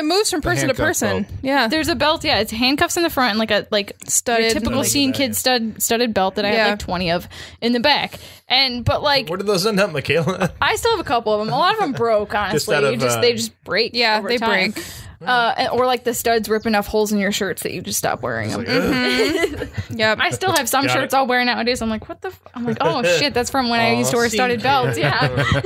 moves from person to person. Belt. Yeah, there's a belt. Yeah, it's handcuffs in the front and like studded, typical scene kid studded belt that I had 20 of in the back. And where did those end up, Michaela? I still have a couple of them. A lot of them broke. Honestly, they just break. Yeah, over time. Break. Or the studs rip enough holes in your shirts that you just stop wearing them. Yep. I still have some shirts I'll wear nowadays. I'm like, what the? I'm like, oh shit, that's from when I used to wear studded belts. Yeah.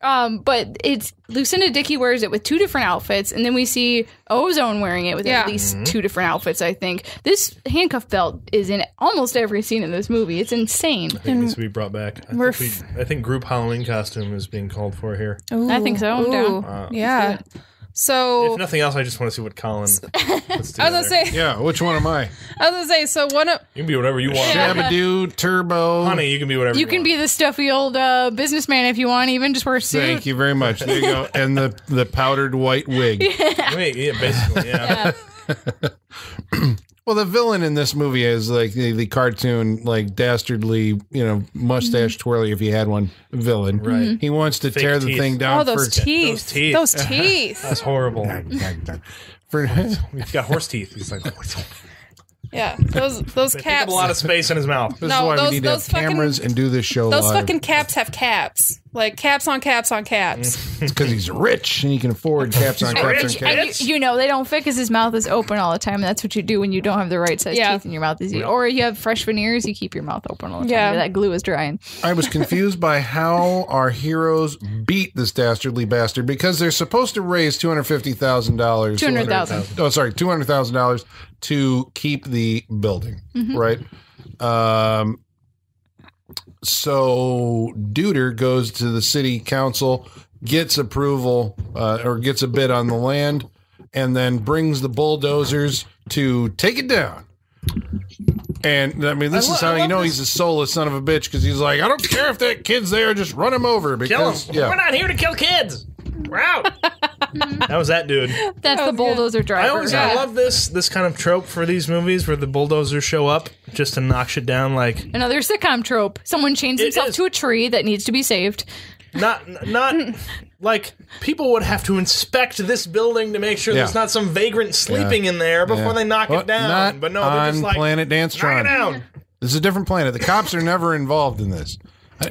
But it's Lucinda Dickey wears it with two different outfits, and then we see Ozone wearing it with at least two different outfits. I think this handcuff belt is in almost every scene in this movie. It's insane. I think it needs to be brought back. I think group Halloween costume is being called for here. Ooh, I think so. I'm down. Yeah. So if nothing else, I just want to see what Colin. Which one am I? I was gonna say, so one of you can be whatever you want. Shabba-Doo, Turbo, honey, you can be whatever. You can be the stuffy old businessman if you want. Even just wear a suit. Thank you very much. There you go. And the powdered white wig. Basically. Yeah. Well, the villain in this movie is the cartoon, dastardly, mustache twirly, if he had one, villain. Right. He wants to tear the thing down. Oh, those teeth. That's horrible. He's got horse teeth. He's like, yeah, those caps take a lot of space in his mouth. This is why we need to have cameras and do this show. Those fucking caps have caps, caps on caps on caps. It's because he's rich and he can afford caps on caps on caps. You know they don't fit because his mouth is open all the time. And that's what you do when you don't have the right size teeth in your mouth. Or you have fresh veneers, you keep your mouth open all the time. Yeah, that glue is drying. I was confused by how our heroes beat this dastardly bastard because they're supposed to raise $250,000. $200,000. To keep the building, right? So Deuter goes to the city council, gets approval or gets a bid on the land, and then brings the bulldozers to take it down. And I mean, this is how you know he's a soulless son of a bitch because he's like, I don't care if that kid's there, just run him over. Because kill him. Yeah. We're not here to kill kids. We're out. That was that dude. That's the bulldozer driver. I love this kind of trope for these movies where the bulldozers show up just to knock shit down. Like another sitcom trope. Someone chains himself to a tree that needs to be saved. Not like people would have to inspect this building to make sure there's not some vagrant sleeping in there before they knock it down. But no, they're just like Planet Dance-tron. Knock it down. This is a different planet. The cops are never involved in this.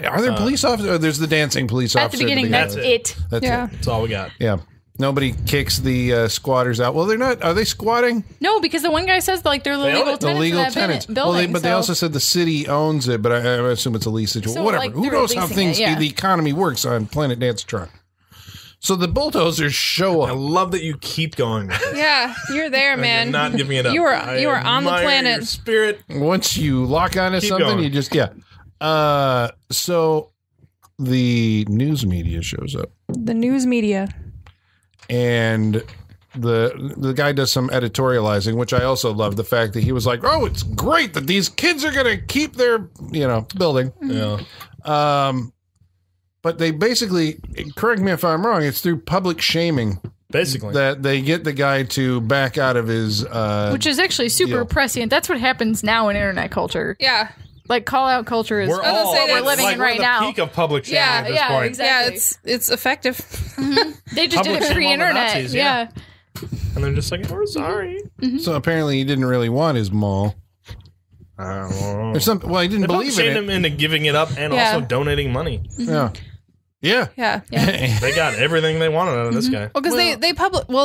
Are there police officers? Oh, there's the dancing police officer. At the beginning, that's it. That's it. That's all we got. Yeah. Nobody kicks the squatters out. Well, they're not. Are they squatting? No, because the one guy says they're illegal tenants. Illegal tenants. Building, but they also said the city owns it. But I assume it's a lease situation. So, who knows how the economy works on Planet Dance-tron? So the bulldozers show up. I love that you keep going with it. Yeah, you're there, man. You're not giving it up. You are on the planet. Your spirit. Once you lock onto something, you just, yeah. So the news media shows up. The news media. And the guy does some editorializing, which I also love the fact that he was like, oh, it's great that these kids are going to keep their, you know, building. Yeah. But they basically, correct me if I'm wrong, it's through public shaming. Basically. That they get the guy to back out of his... which is actually super prescient. That's what happens now in internet culture. Yeah. Like call-out culture is... we're living in right now. We're the peak of public shaming at this point. Yeah, exactly. Yeah, it's effective. Mm-hmm. They just did it pre-internet. Nazis, yeah. And they're just like, we're sorry. Mm-hmm. So apparently he didn't really want his mall. I don't know. Well, he didn't believe it. Him into giving it up and also donating money. Mm-hmm. Yeah. Yeah. Yeah. Yeah. They got everything they wanted out of this guy. Well, because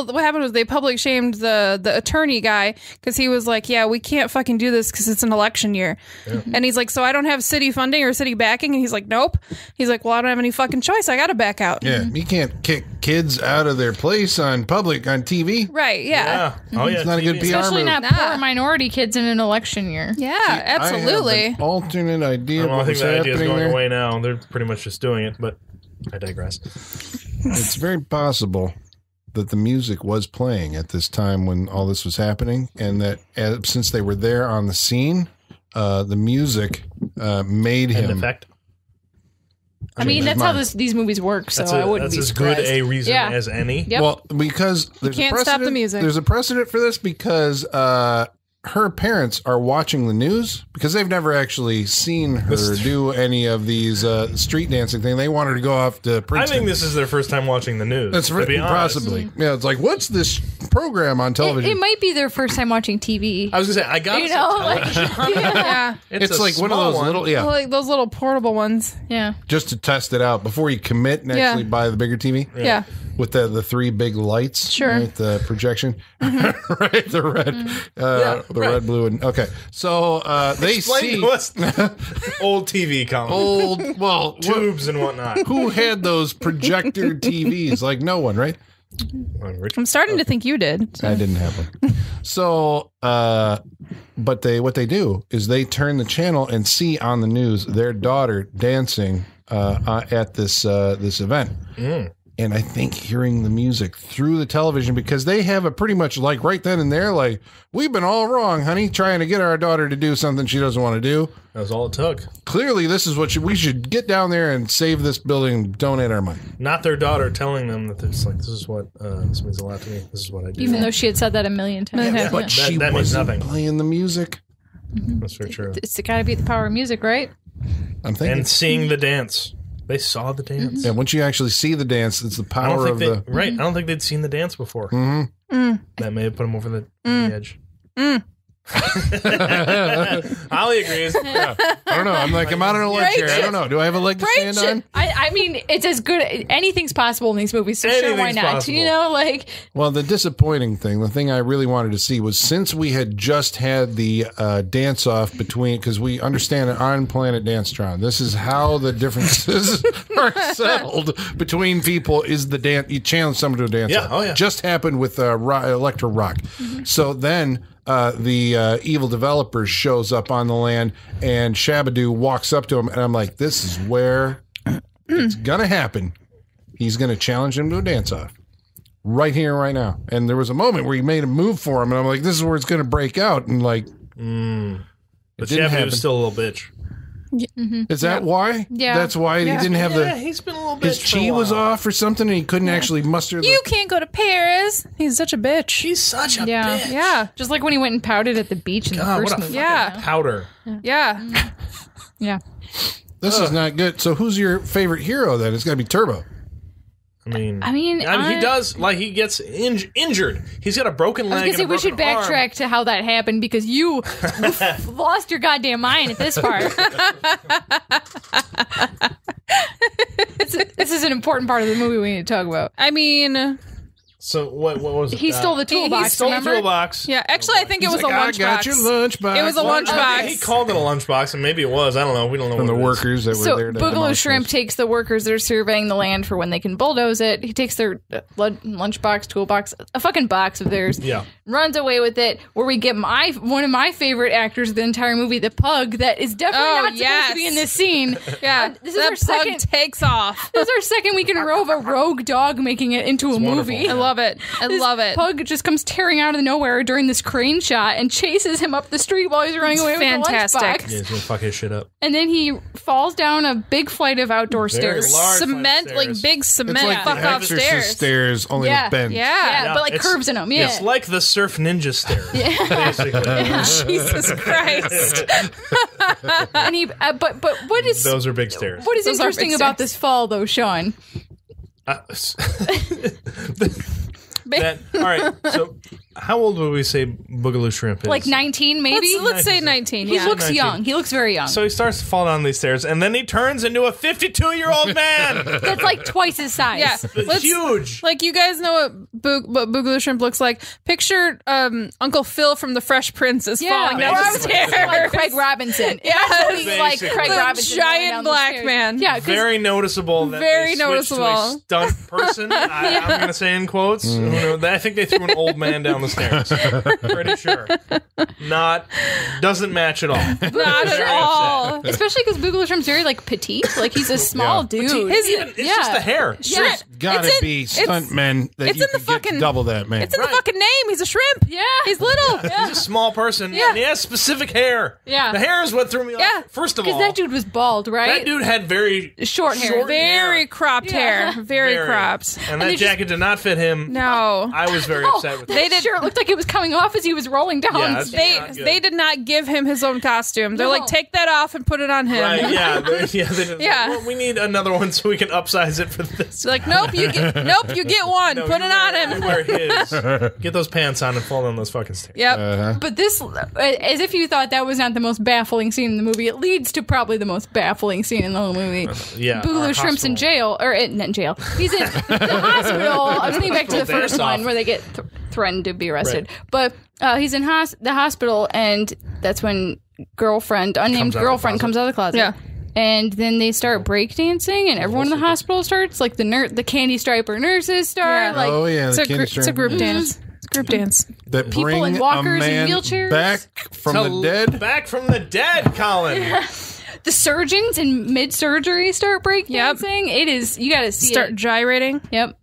what happened was they public shamed the attorney guy because he was like, yeah, we can't fucking do this because it's an election year. Yeah. And he's like, so I don't have city funding or city backing. And he's like, nope. He's like, well, I don't have any fucking choice. I got to back out. Yeah. Mm-hmm. You can't kick kids out of their place on TV. Right. Yeah. Yeah. Oh, yeah. It's not a good PR especially move. Not poor minority kids in an election year. Yeah. See, absolutely. I have an alternate idea. I think that idea is going away now. They're pretty much just doing it, but. I digress. It's very possible that the music was playing at this time when all this was happening, and that since they were there on the scene, the music made him. An effect. I mean, that's how these movies work, so I wouldn't be surprised. That's as good a reason as any. Yep. Well, because there's you can't stop the music. There's a precedent for this because her parents are watching the news because they've never actually seen her do any of these street dancing thing. They want her to go off to Princeton. I think this is their first time watching the news. That's possibly. Yeah, it's like, what's this program on television? It might be their first time watching TV. I was going to say, I got yeah. It's like one of those little, like those little portable ones. Yeah. Just to test it out before you commit and actually buy the bigger TV. Yeah. With the three big lights, right, the projection, right? The red, the red, blue, and So they see old TV comments, old tubes and whatnot. Who had those projector TVs? Like no one, right? I'm starting to think you did. So. I didn't have one. So, but what they do is they turn the channel and see on the news their daughter dancing at this event. Mm. And I think hearing the music through the television, because they have a pretty much like right then and there, like, we've been all wrong, honey, trying to get our daughter to do something she doesn't want to do. That was all it took. Clearly, this is what we should get down there and save this building and donate our money. Not their daughter telling them that it's like, this is what, this means a lot to me. This is what I do. Even though she had said that a million times. Yeah, but she wasn't playing the music. Mm-hmm. That's very true. It's got to be the power of music, right? I'm thinking. And seeing the dance. They saw the dance. Mm-hmm. Yeah, once you actually see the dance, it's the power of the... Right, mm-hmm. I don't think they'd seen the dance before. Mm-hmm. That may have put them over the edge. Mm. Holly agrees. Yeah. I don't know. I'm like, I'm out in a wheelchair. I don't know. Do I have a leg to stand on? I mean, it's as good. Anything's possible in these movies. So sure, why not? Possible. You know, like. Well, the disappointing thing, the thing I really wanted to see was since we had just had the dance off between, because we understand an on-planet dance-tron. This is how the differences are settled between people. Is the dance? You challenge someone to a dance. Yeah. Off. Oh yeah. Just happened with Electro Rock. Mm-hmm. So then. The evil developer shows up on the land, and Shabba-Doo walks up to him, and I'm like, this is where it's gonna happen. He's gonna challenge him to a dance-off. Right here, right now. And there was a moment where he made a move for him, and I'm like, this is where it's gonna break out, and like... But Shabba-Doo's still a little bitch. Yeah. Mm-hmm. Is that why? Yeah. That's why he didn't have he's been a little bitch. His chi was off or something, and he couldn't actually muster the... You can't go to Paris. He's such a bitch. He's such a bitch. Yeah. Just like when he went and pouted at the beach in the first movie. Yeah. Powder. Yeah. Yeah. This is not good. So who's your favorite hero then? It's got to be Turbo. I mean, he does, like, he gets injured. He's got a broken leg. I was going to say, we should backtrack to how that happened because you lost your goddamn mind at this part. This is an important part of the movie we need to talk about. I mean, So what was it? He stole the toolbox. He stole the toolbox. Yeah, actually, I think it was a lunchbox. I got your lunchbox. It was a lunchbox. He called it a lunchbox, and maybe it was. I don't know. We don't know. From the workers that were there. So Boogaloo Shrimp takes the workers that are surveying the land for when they can bulldoze it. He takes their lunchbox, toolbox, a fucking box of theirs. Yeah. Runs away with it. Where we get one of my favorite actors of the entire movie, the pug, that is definitely not supposed to be in this scene. Yeah, this is our second takes off. This is our second week in a row of a rogue dog making it into a movie. I love. I love it. Pug just comes tearing out of nowhere during this crane shot and chases him up the street while he's running away with the lunchbox. Yeah, he's gonna fuck his shit up. And then he falls down a big flight of outdoor stairs. Cement, like big cement. It's like the Exorcist stairs, only with bends. Yeah, but like curves in them. Yeah. It's like the Surf Ninja stairs. Basically. Yeah. Jesus Christ. And he, but what is... Those are big stairs. What is interesting about this fall, though, Sean? All right, so how old would we say Boogaloo Shrimp is? Like 19, maybe? Let's say 19. He looks young. He looks very young. So he starts to fall down these stairs, and then he turns into a 52-year-old man. That's like twice his size. Yeah, huge. Like, you guys know what Boogaloo Shrimp looks like. Picture Uncle Phil from The Fresh Prince is falling down the stairs. Like Craig Robinson. Yeah, he's like Craig Robinson. Giant black man. Yeah, very noticeable. Very noticeable. Stunt person. I'm going to say in quotes. I think they threw an old man down the stairs. Pretty sure. Doesn't match at all. Not at all. Especially because Boogaloo Shrimp's very like petite. Like he's a small dude. It's just the hair. Yeah. There's gotta be stuntmen that you can get double that man. It's in the fucking name. He's a shrimp. Yeah. He's little. Yeah. He's a small person. Yeah. And he has specific hair. Yeah. The hair is what threw me off. Yeah. First of all, because that dude was bald, right? That dude had very short hair. Very cropped hair. Very cropped. And that jacket did not fit him. No. I was very upset with that. Sure, it looked like it was coming off as he was rolling down. Yeah, they did not give him his own costume. They're like, take that off and put it on him. Right, yeah. They well, we need another one so we can upsize it for this. They're like, nope, you get one. No, put it on him. Get those pants on and fall down those fucking stairs. Yep. But this, as if you thought that was not the most baffling scene in the movie, it leads to probably the most baffling scene in the whole movie. Yeah. Boogaloo Shrimp's in jail, or not in jail. He's in the hospital. I was thinking back to the first one where they get threatened to be arrested. Right. But he's in the hospital, and that's when unnamed girlfriend comes out of the closet. Yeah. And then they start breakdancing, and everyone in the hospital starts. Like the candy striper nurses start. Yeah. Like, oh, yeah. It's a group dance. Group dance. That people in walkers and wheelchairs. Back from the dead, Colin. Yeah. The surgeons in mid-surgery start breakdancing. Yep. It is, you gotta see Start gyrating. Yep.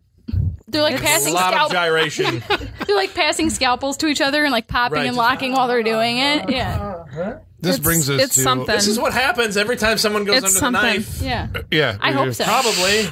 They're like passing gyration. They're like passing scalpels to each other and like popping and locking while they're doing it. Yeah. This brings us to something. This is what happens every time someone goes under the knife. Yeah. Yeah. I hope so. Probably.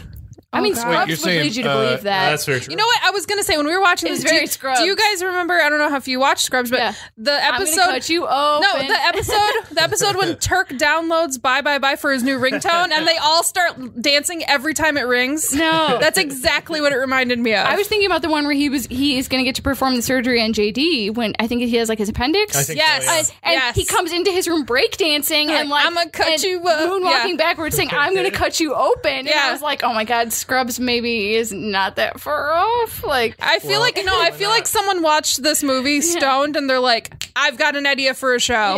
I mean, Scrubs would lead you to believe that. That's very true. You know what? I was going to say, when we were watching this, do you guys remember, I don't know if you watched Scrubs, but the episode... I'm going to cut you open. No, the episode when Turk downloads Bye Bye Bye for his new ringtone, and they all start dancing every time it rings. No. That's exactly what it reminded me of. I was thinking about the one where he is going to get to perform the surgery on JD when I think he has like his appendix. Yes. He comes into his room breakdancing and like... I'm going to cut you open. Moonwalking backwards saying, I'm going to cut you open. Yeah. And I was like, oh my God, Scrubs maybe is not that far off. Like I feel like someone watched this movie stoned and they're like, I've got an idea for a show,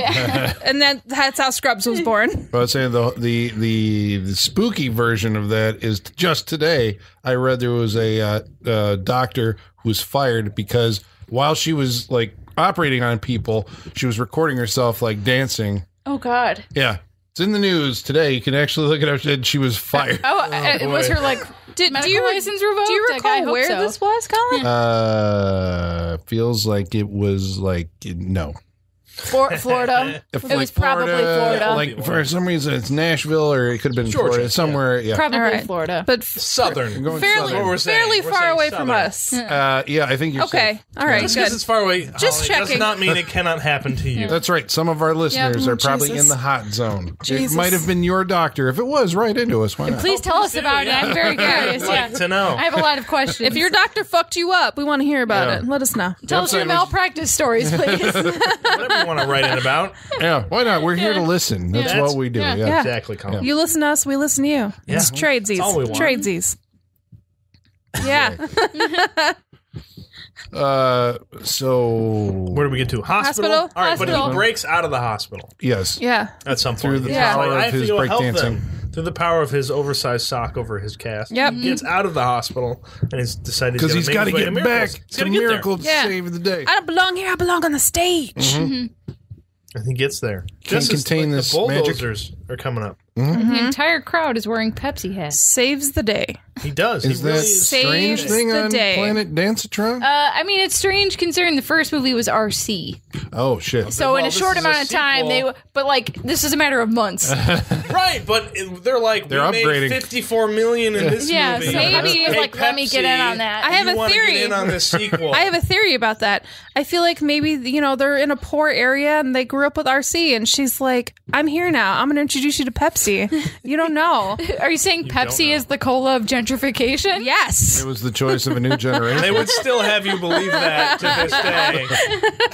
and that's how Scrubs was born. But I was saying the spooky version of that is just today. I read there was a doctor who was fired because while she was like operating on people, she was recording herself like dancing. Oh God! Yeah. It's in the news today. You can actually look it up. And she was fired. It was her like. Do you license revoked? Do you recall where this was, Colin? Feels like it was like no. Florida. It was probably Florida. Like for some reason, it's Nashville, or it could have been Georgia, Florida, somewhere. Yeah. Probably Florida, but southern, fairly far away from us. Yeah, I think you're okay. Safe. All right, just because it's far away, just checking, does not mean it cannot happen to you. That's right. Some of our listeners are probably in the hot zone. Jesus. It might have been your doctor. If it was, write into us. Why not? Please tell us about it. I'm very curious. Like to know. I have a lot of questions. If your doctor fucked you up, we want to hear about it. Let us know. Tell us your malpractice stories, please. Want to write in about. Yeah, why not? We're here to listen. That's what we do. Yeah. Exactly, Colin. You listen to us, we listen to you. Yeah. It's tradesies. That's all we want. Tradesies. Yeah. So where do we get to? Hospital? All right, hospital. But he breaks out of the hospital. Yes. Yeah. At some point. Through the power of his breakdancing. Through the power of his oversized sock over his cast. Yep. He gets out of the hospital and he's decided because he's got to get back to Miracle to save the day. I don't belong here. I belong on the stage. Mm-hmm. And he gets there. Can't contain this magic. The bulldozers are coming up. Mm-hmm. The entire crowd is wearing Pepsi hats. Saves the day. He does. Is that strange thing on Planet Danceatron? I mean, it's strange considering the first movie was RC. Oh, shit. So in a short amount of time, but like, this is a matter of months. Right, but they're like, we made $54 million in this movie. Yeah, maybe like, let me get in on that. I have a theory. Get in on this sequel. I have a theory about that. I feel like maybe, you know, they're in a poor area and they grew up with RC, and she's like, I'm here now. I'm going to introduce you to Pepsi. You don't know. Are you saying Pepsi is the cola of gentrification? Yes. It was the choice of a new generation. They would still have you believe that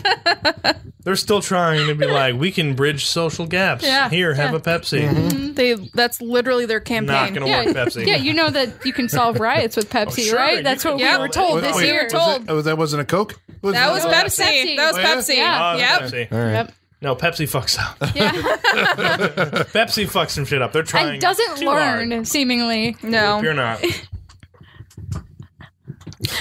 to this day. They're still trying to be like, we can bridge social gaps. Yeah. Here, have a Pepsi. Mm-hmm. That's literally their campaign. Not going to work, Pepsi. Yeah, you know that you can solve riots with Pepsi, right? That's what we were told this year. That wasn't a Coke? That was Pepsi. That was Pepsi. Yep. All right. Yep. No, Pepsi fucks up. Yeah. Pepsi fucks some shit up. They're trying. And doesn't learn, seemingly. No. You're not.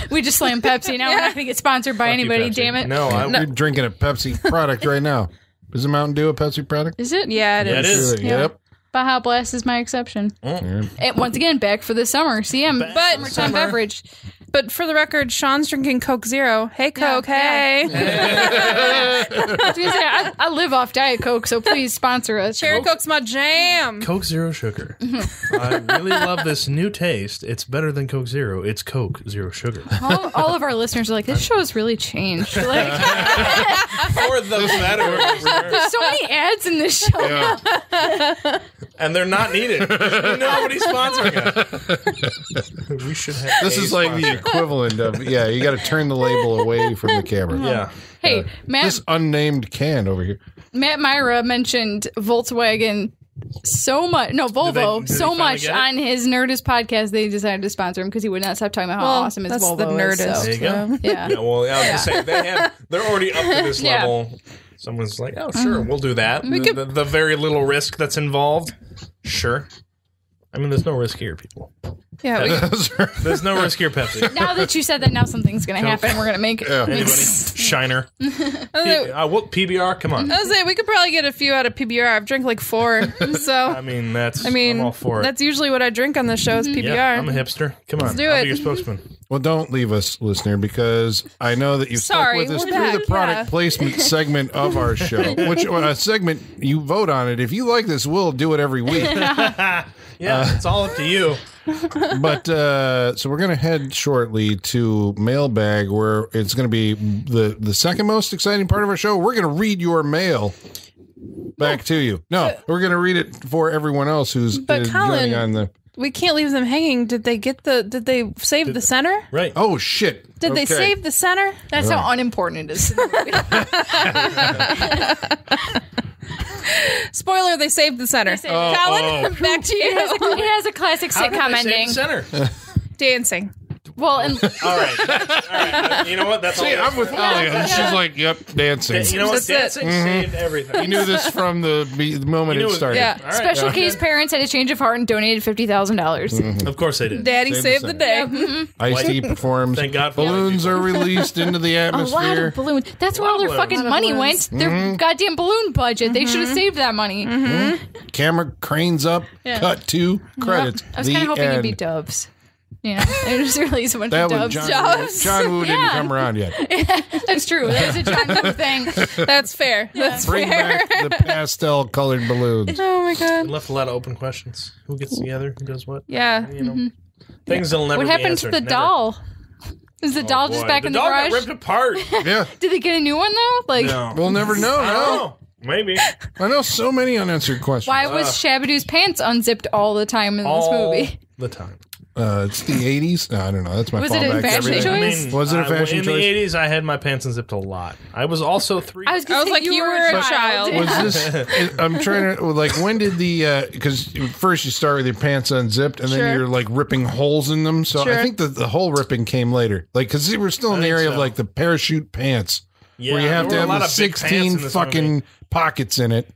We just slammed Pepsi. Now we're not going to get sponsored by anybody, damn it. No, I'm drinking a Pepsi product right now. Is the Mountain Dew a Pepsi product? Is it? Yeah, it is. Really, yep. Baja Blast is my exception. Mm. And once again, back for the summer. CM, but summer beverage. But for the record, Sean's drinking Coke Zero. Hey, Coke, hey. I live off Diet Coke, so please sponsor us. Cherry Coke's my jam. Coke Zero Sugar. I really love this new taste. It's better than Coke Zero. It's Coke Zero Sugar. All of our listeners are like, this show has really changed. Like, for the better. There's so many ads in this show. Yeah. And they're not needed. Nobody's sponsoring us. We should have. This is like the equivalent of you got to turn the label away from the camera. Yeah. Hey, Matt, this unnamed can over here. Matt Myra mentioned Volkswagen so much. No, Volvo so much on his Nerdist podcast. They decided to sponsor him because he would not stop talking about how awesome his Volvo is. That's the Nerdist. There you go. Yeah. Well, I was just saying they're already up to this level. Someone's like, oh, sure, we'll do that. The very little risk that's involved. Sure. I mean, there's no risk here, people. Yeah. There's no risk here, Pepsi. Now that you said that, now something's going to happen. We're going to make it. Yeah. Anybody? Shiner. PBR, come on. I was saying, we could probably get a few out of PBR. I've drank like 4. So I'm all for it. That's usually what I drink on the show is PBR. Yep, I'm a hipster. Come on. Let's do it. I'll be your spokesman. Well, don't leave us, listener, because I know that you've stuck with us through the product placement segment of our show, which segment you vote on it. If you like this, we'll do it every week. It's all up to you. But so we're going to head shortly to Mailbag, where it's going to be the second most exciting part of our show. We're going to read your mail back to you. No, we're going to read it for everyone else who's joining on the... We can't leave them hanging. Did they save the center? Right. Oh, shit. Did they save the center? That's how unimportant it is. Spoiler, they saved the center. Colin, back to you. It has a classic sitcom ending. Center? Dancing. Well, and all right. You know what? That's all. I'm with Holly, and she's like, "Yep, dancing." You know what? Dancing saved everything. You knew this from the moment it started. Yeah. Right. Special K's parents had a change of heart and donated $50,000. Of course they did. Daddy saved the day. Ice-T performs. Thank God. Balloons are released into the atmosphere. A lot of balloons. That's where all their fucking money went. Their goddamn balloon budget. They should have saved that money. Camera cranes up. Cut to credits. I was kind of hoping it'd be doves. Yeah, it was really so much doves. John Woo didn't come around yet. That's true. That's a John Woo thing. That's fair. Yeah. That's fair. Back the pastel colored balloons. Oh my god! We left a lot of open questions. Who gets together? Who does what? Yeah. You know, things that'll never. What happened to the doll? Is the doll just back in the garage? The doll got ripped apart. Yeah. Did they get a new one though? Like we'll never know. No. Maybe. I know so many unanswered questions. Why was Shabba-Doo's pants unzipped all the time in this movie? The time. It's the 80s. No, I don't know. That's my fallback. Was it a fashion choice? In the 80s, I had my pants unzipped a lot. I was also 3. I was like, you were a child. Was this? I'm trying to, like, when did the, because first you start with your pants unzipped, and then you're like ripping holes in them. So I think that the hole ripping came later. Like, because we're still in the area of like the parachute pants, where you have to have the 16 fucking pockets in it.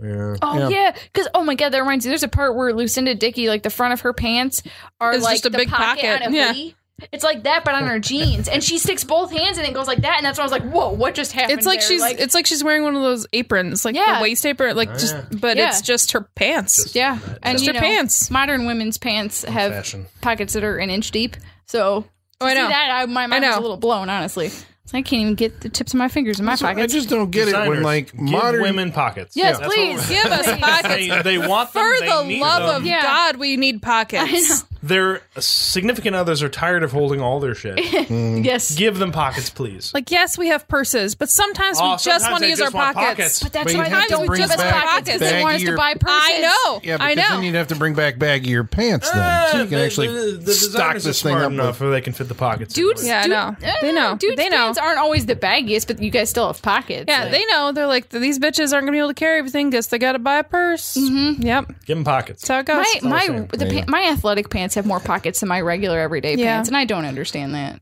Yeah. Oh yeah, because oh my god, that reminds me. There's a part where Lucinda Dickey, like the front of her pants are it's like just a big pocket on a V. It's like that, but on her jeans, and she sticks both hands and it goes like that, and that's when I was like, "Whoa, what just happened?" It's like there? It's like she's wearing one of those aprons, like the waist apron, like but it's just her pants. And just her pants. Modern women's pants have pockets that are an inch deep. So I know that my mind was a little blown, honestly. I can't even get the tips of my fingers in my pockets. I just don't get it when, like, modern women pockets. Yes, please give us pockets. They want them. For the love of God, we need pockets. Their significant others are tired of holding all their shit. Yes, give them pockets, please. Like, yes, we have purses, but sometimes we just want to use our pockets. But that's why they don't give us pockets. They want us to buy purses. I know. Yeah, I know. Then you'd have to bring back baggier pants then, so you can actually stock this thing up enough where they can fit the pockets. Dudes, yeah, no, they know. Dudes' pants aren't always the baggiest, but you guys still have pockets. Yeah, they know. They're like, these bitches aren't gonna be able to carry everything because they gotta buy a purse. Yep, give them pockets. That's how it goes. My athletic pants have more pockets than my regular everyday pants, and I don't understand that.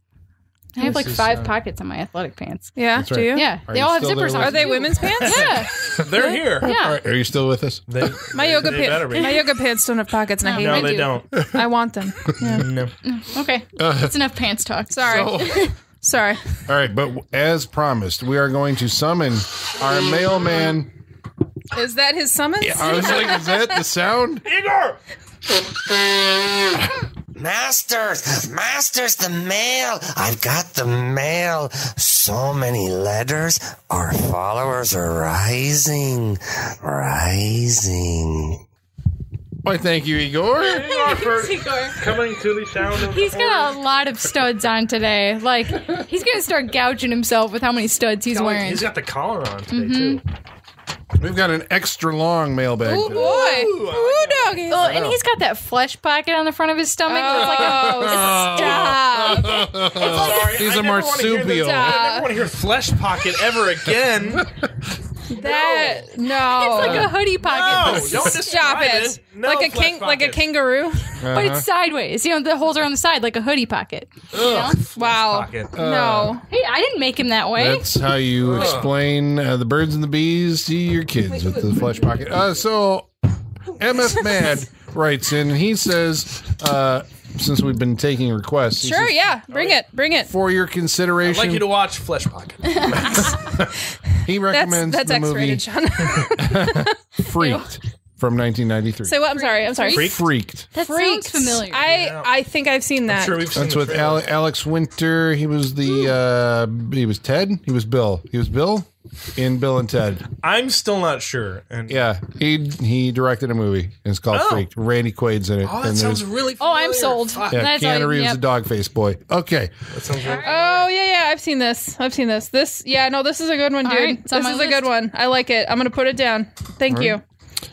I have like 5 pockets in my athletic pants. Yeah, right. Do you? Yeah, they all have zippers on. Are they women's pants? Yeah, they're here. Yeah. Are you still with us? My yoga pants don't have pockets, and I hate them. No, they don't. I want them. Yeah. No. Okay, that's enough pants talk. Sorry. Sorry. All right, but as promised, we are going to summon our mailman. Is that his summons? Yeah, I was like, is that the sound? Igor. Masters, the mail. I've got the mail. So many letters. Our followers are rising. Why, thank you, Igor. Igor, coming to the sound of he's got a lot of studs on today. Like, he's going to start gouging himself with how many studs he's wearing. He's got the collar on today, too. We've got an extra long mailbag. Oh boy! Ooh, doggy! Oh, and he's got that flesh pocket on the front of his stomach. Oh, it's like, stop! He's a marsupial. I never want to hear flesh pocket ever again. It's like a hoodie pocket. No, don't stop it. No, like a kangaroo, but it's sideways. You know, the holes are on the side, like a hoodie pocket. You know? Wow. Pocket. No, hey, I didn't make him that way. That's how you explain the birds and the bees to your kids with the flesh pocket. So, MF Mad writes in, and he says, since we've been taking requests. Sure, says, yeah. Bring it. For your consideration. I'd like you to watch Flesh Pocket. He recommends the movie Freaked from 1993. Say what? I'm sorry. Freaked. That sounds familiar. I think I've seen that. I'm sure we've seen that's with Alex Winter. He was he was Ted. He was Bill. He was Bill in Bill and Ted. I'm still not sure. And yeah, he directed a movie. It's called Freaked. Randy Quaid's in it. Oh, that sounds really familiar. Oh, I'm sold. Yeah, Keanu Reeves is a dog-faced boy. Okay. That sounds really yeah. I've seen this. This is a good one, dude. Right, this is a good one. I like it. I'm going to put it down. Thank you.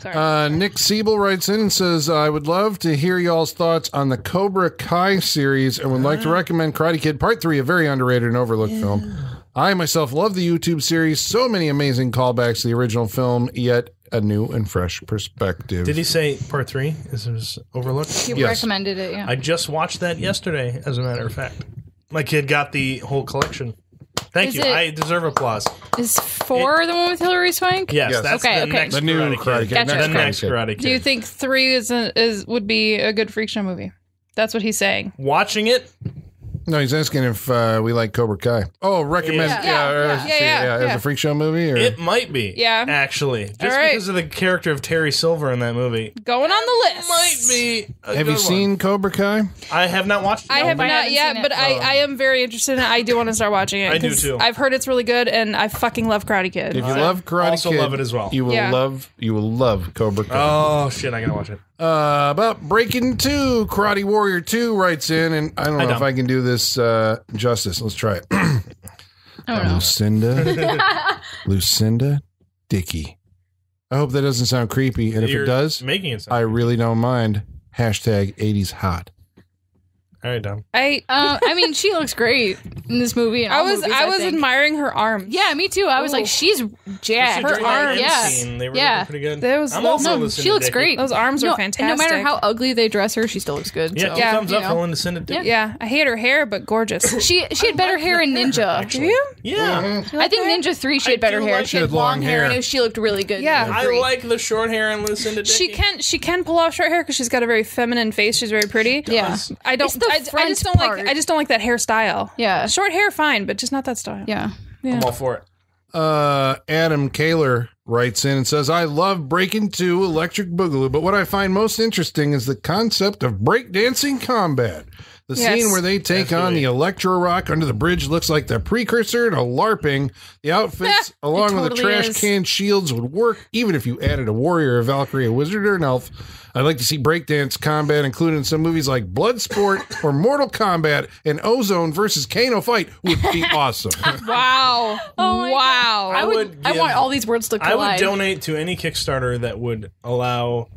Sorry. Nick Siebel writes in and says, I would love to hear y'all's thoughts on the Cobra Kai series and would like to recommend Karate Kid Part 3, a very underrated and overlooked film. I myself love the YouTube series. So many amazing callbacks to the original film, yet a new and fresh perspective. Did he say Part 3 is overlooked? He recommended it, yeah. I just watched that yesterday, as a matter of fact. My kid got the whole collection. Thank you. I deserve applause. Is 4 the one with Hilary Swank? Yes. That's okay. The new Karate Kid. Gotcha. The next Karate Kid. Do you think 3 would be a good Freak Show movie? That's what he's saying. Watching it? No, he's asking if we like Cobra Kai. Oh, recommend. Yeah. As a Freak Show movie? Or? It might be. Yeah. Actually. Because of the character of Terry Silver in that movie. Going on the list. Might be. Have you seen Cobra Kai? I have not watched it. I have not yet, but I am very interested in it. I do want to start watching it. I do too. I've heard it's really good, and I fucking love Karate Kid. If you love Karate Kid, also love it as well. You will love Cobra Kai. Oh, shit. I gotta watch it. About Breakin' 2, Karate Warrior 2 writes in, and I don't know if I can do this justice. Let's try it. Lucinda Dickey. I hope that doesn't sound creepy, and if it does, I really don't mind. #80s hot. All right, Dom. I mean, she looks great in this movie. I was admiring her arms. Yeah, me too. I was like, she's jacked. Her arms, scene, they were pretty good. She looks great. Those arms are fantastic. And no matter how ugly they dress her, she still looks good. Yeah, so. Thumbs up for Lucinda Dickey. Yeah, I hate her hair, but gorgeous. She had better hair in Ninja. Do you? Yeah, I think Ninja 3 she had better hair. She had long hair. I know she looked really good. Yeah, I like the short hair in Lucinda Dickey. She can pull off short hair because she's got a very feminine face. She's very pretty. Yeah, I just don't like that hairstyle. Yeah. Short hair, fine, but just not that style. Yeah. I'm all for it. Adam Kaler writes in and says, I love Breakin' 2: Electric Boogaloo, but what I find most interesting is the concept of breakdancing combat. The scene where they take on the Electro Rock under the bridge looks like the precursor to LARPing. The outfits, along with the trash can shields, would work even if you added a warrior, a Valkyrie, a wizard, or an elf. I'd like to see breakdance combat included in some movies like Bloodsport or Mortal Kombat. An Ozone versus Kano fight would be awesome. Wow. Oh wow. God. I want all these words to collide. I would donate to any Kickstarter that would allow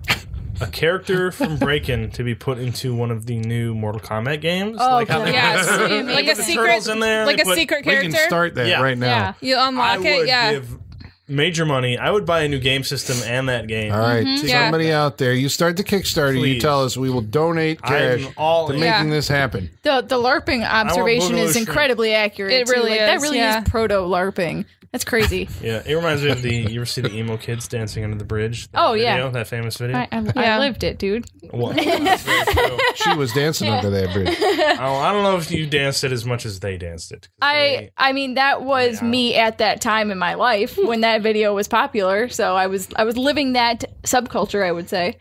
a character from Breakin' to be put into one of the new Mortal Kombat games. Oh, like like a secret in there, like a secret character. We can start that right now. Yeah. You unlock it. Yeah. Give major money. I would buy a new game system and that game. All right, somebody out there, you start the Kickstarter. Please. You tell us, we will donate cash to making this happen. The LARPing observation is incredibly accurate. It really is. That really is proto LARPing. That's crazy. Yeah, it reminds me of you ever see the emo kids dancing under the bridge? That famous video. I lived it, dude. Well, she was dancing under that bridge. Oh, I don't know if you danced it as much as they danced it. I mean, that was me at that time in my life when that video was popular. So I was living that subculture, I would say.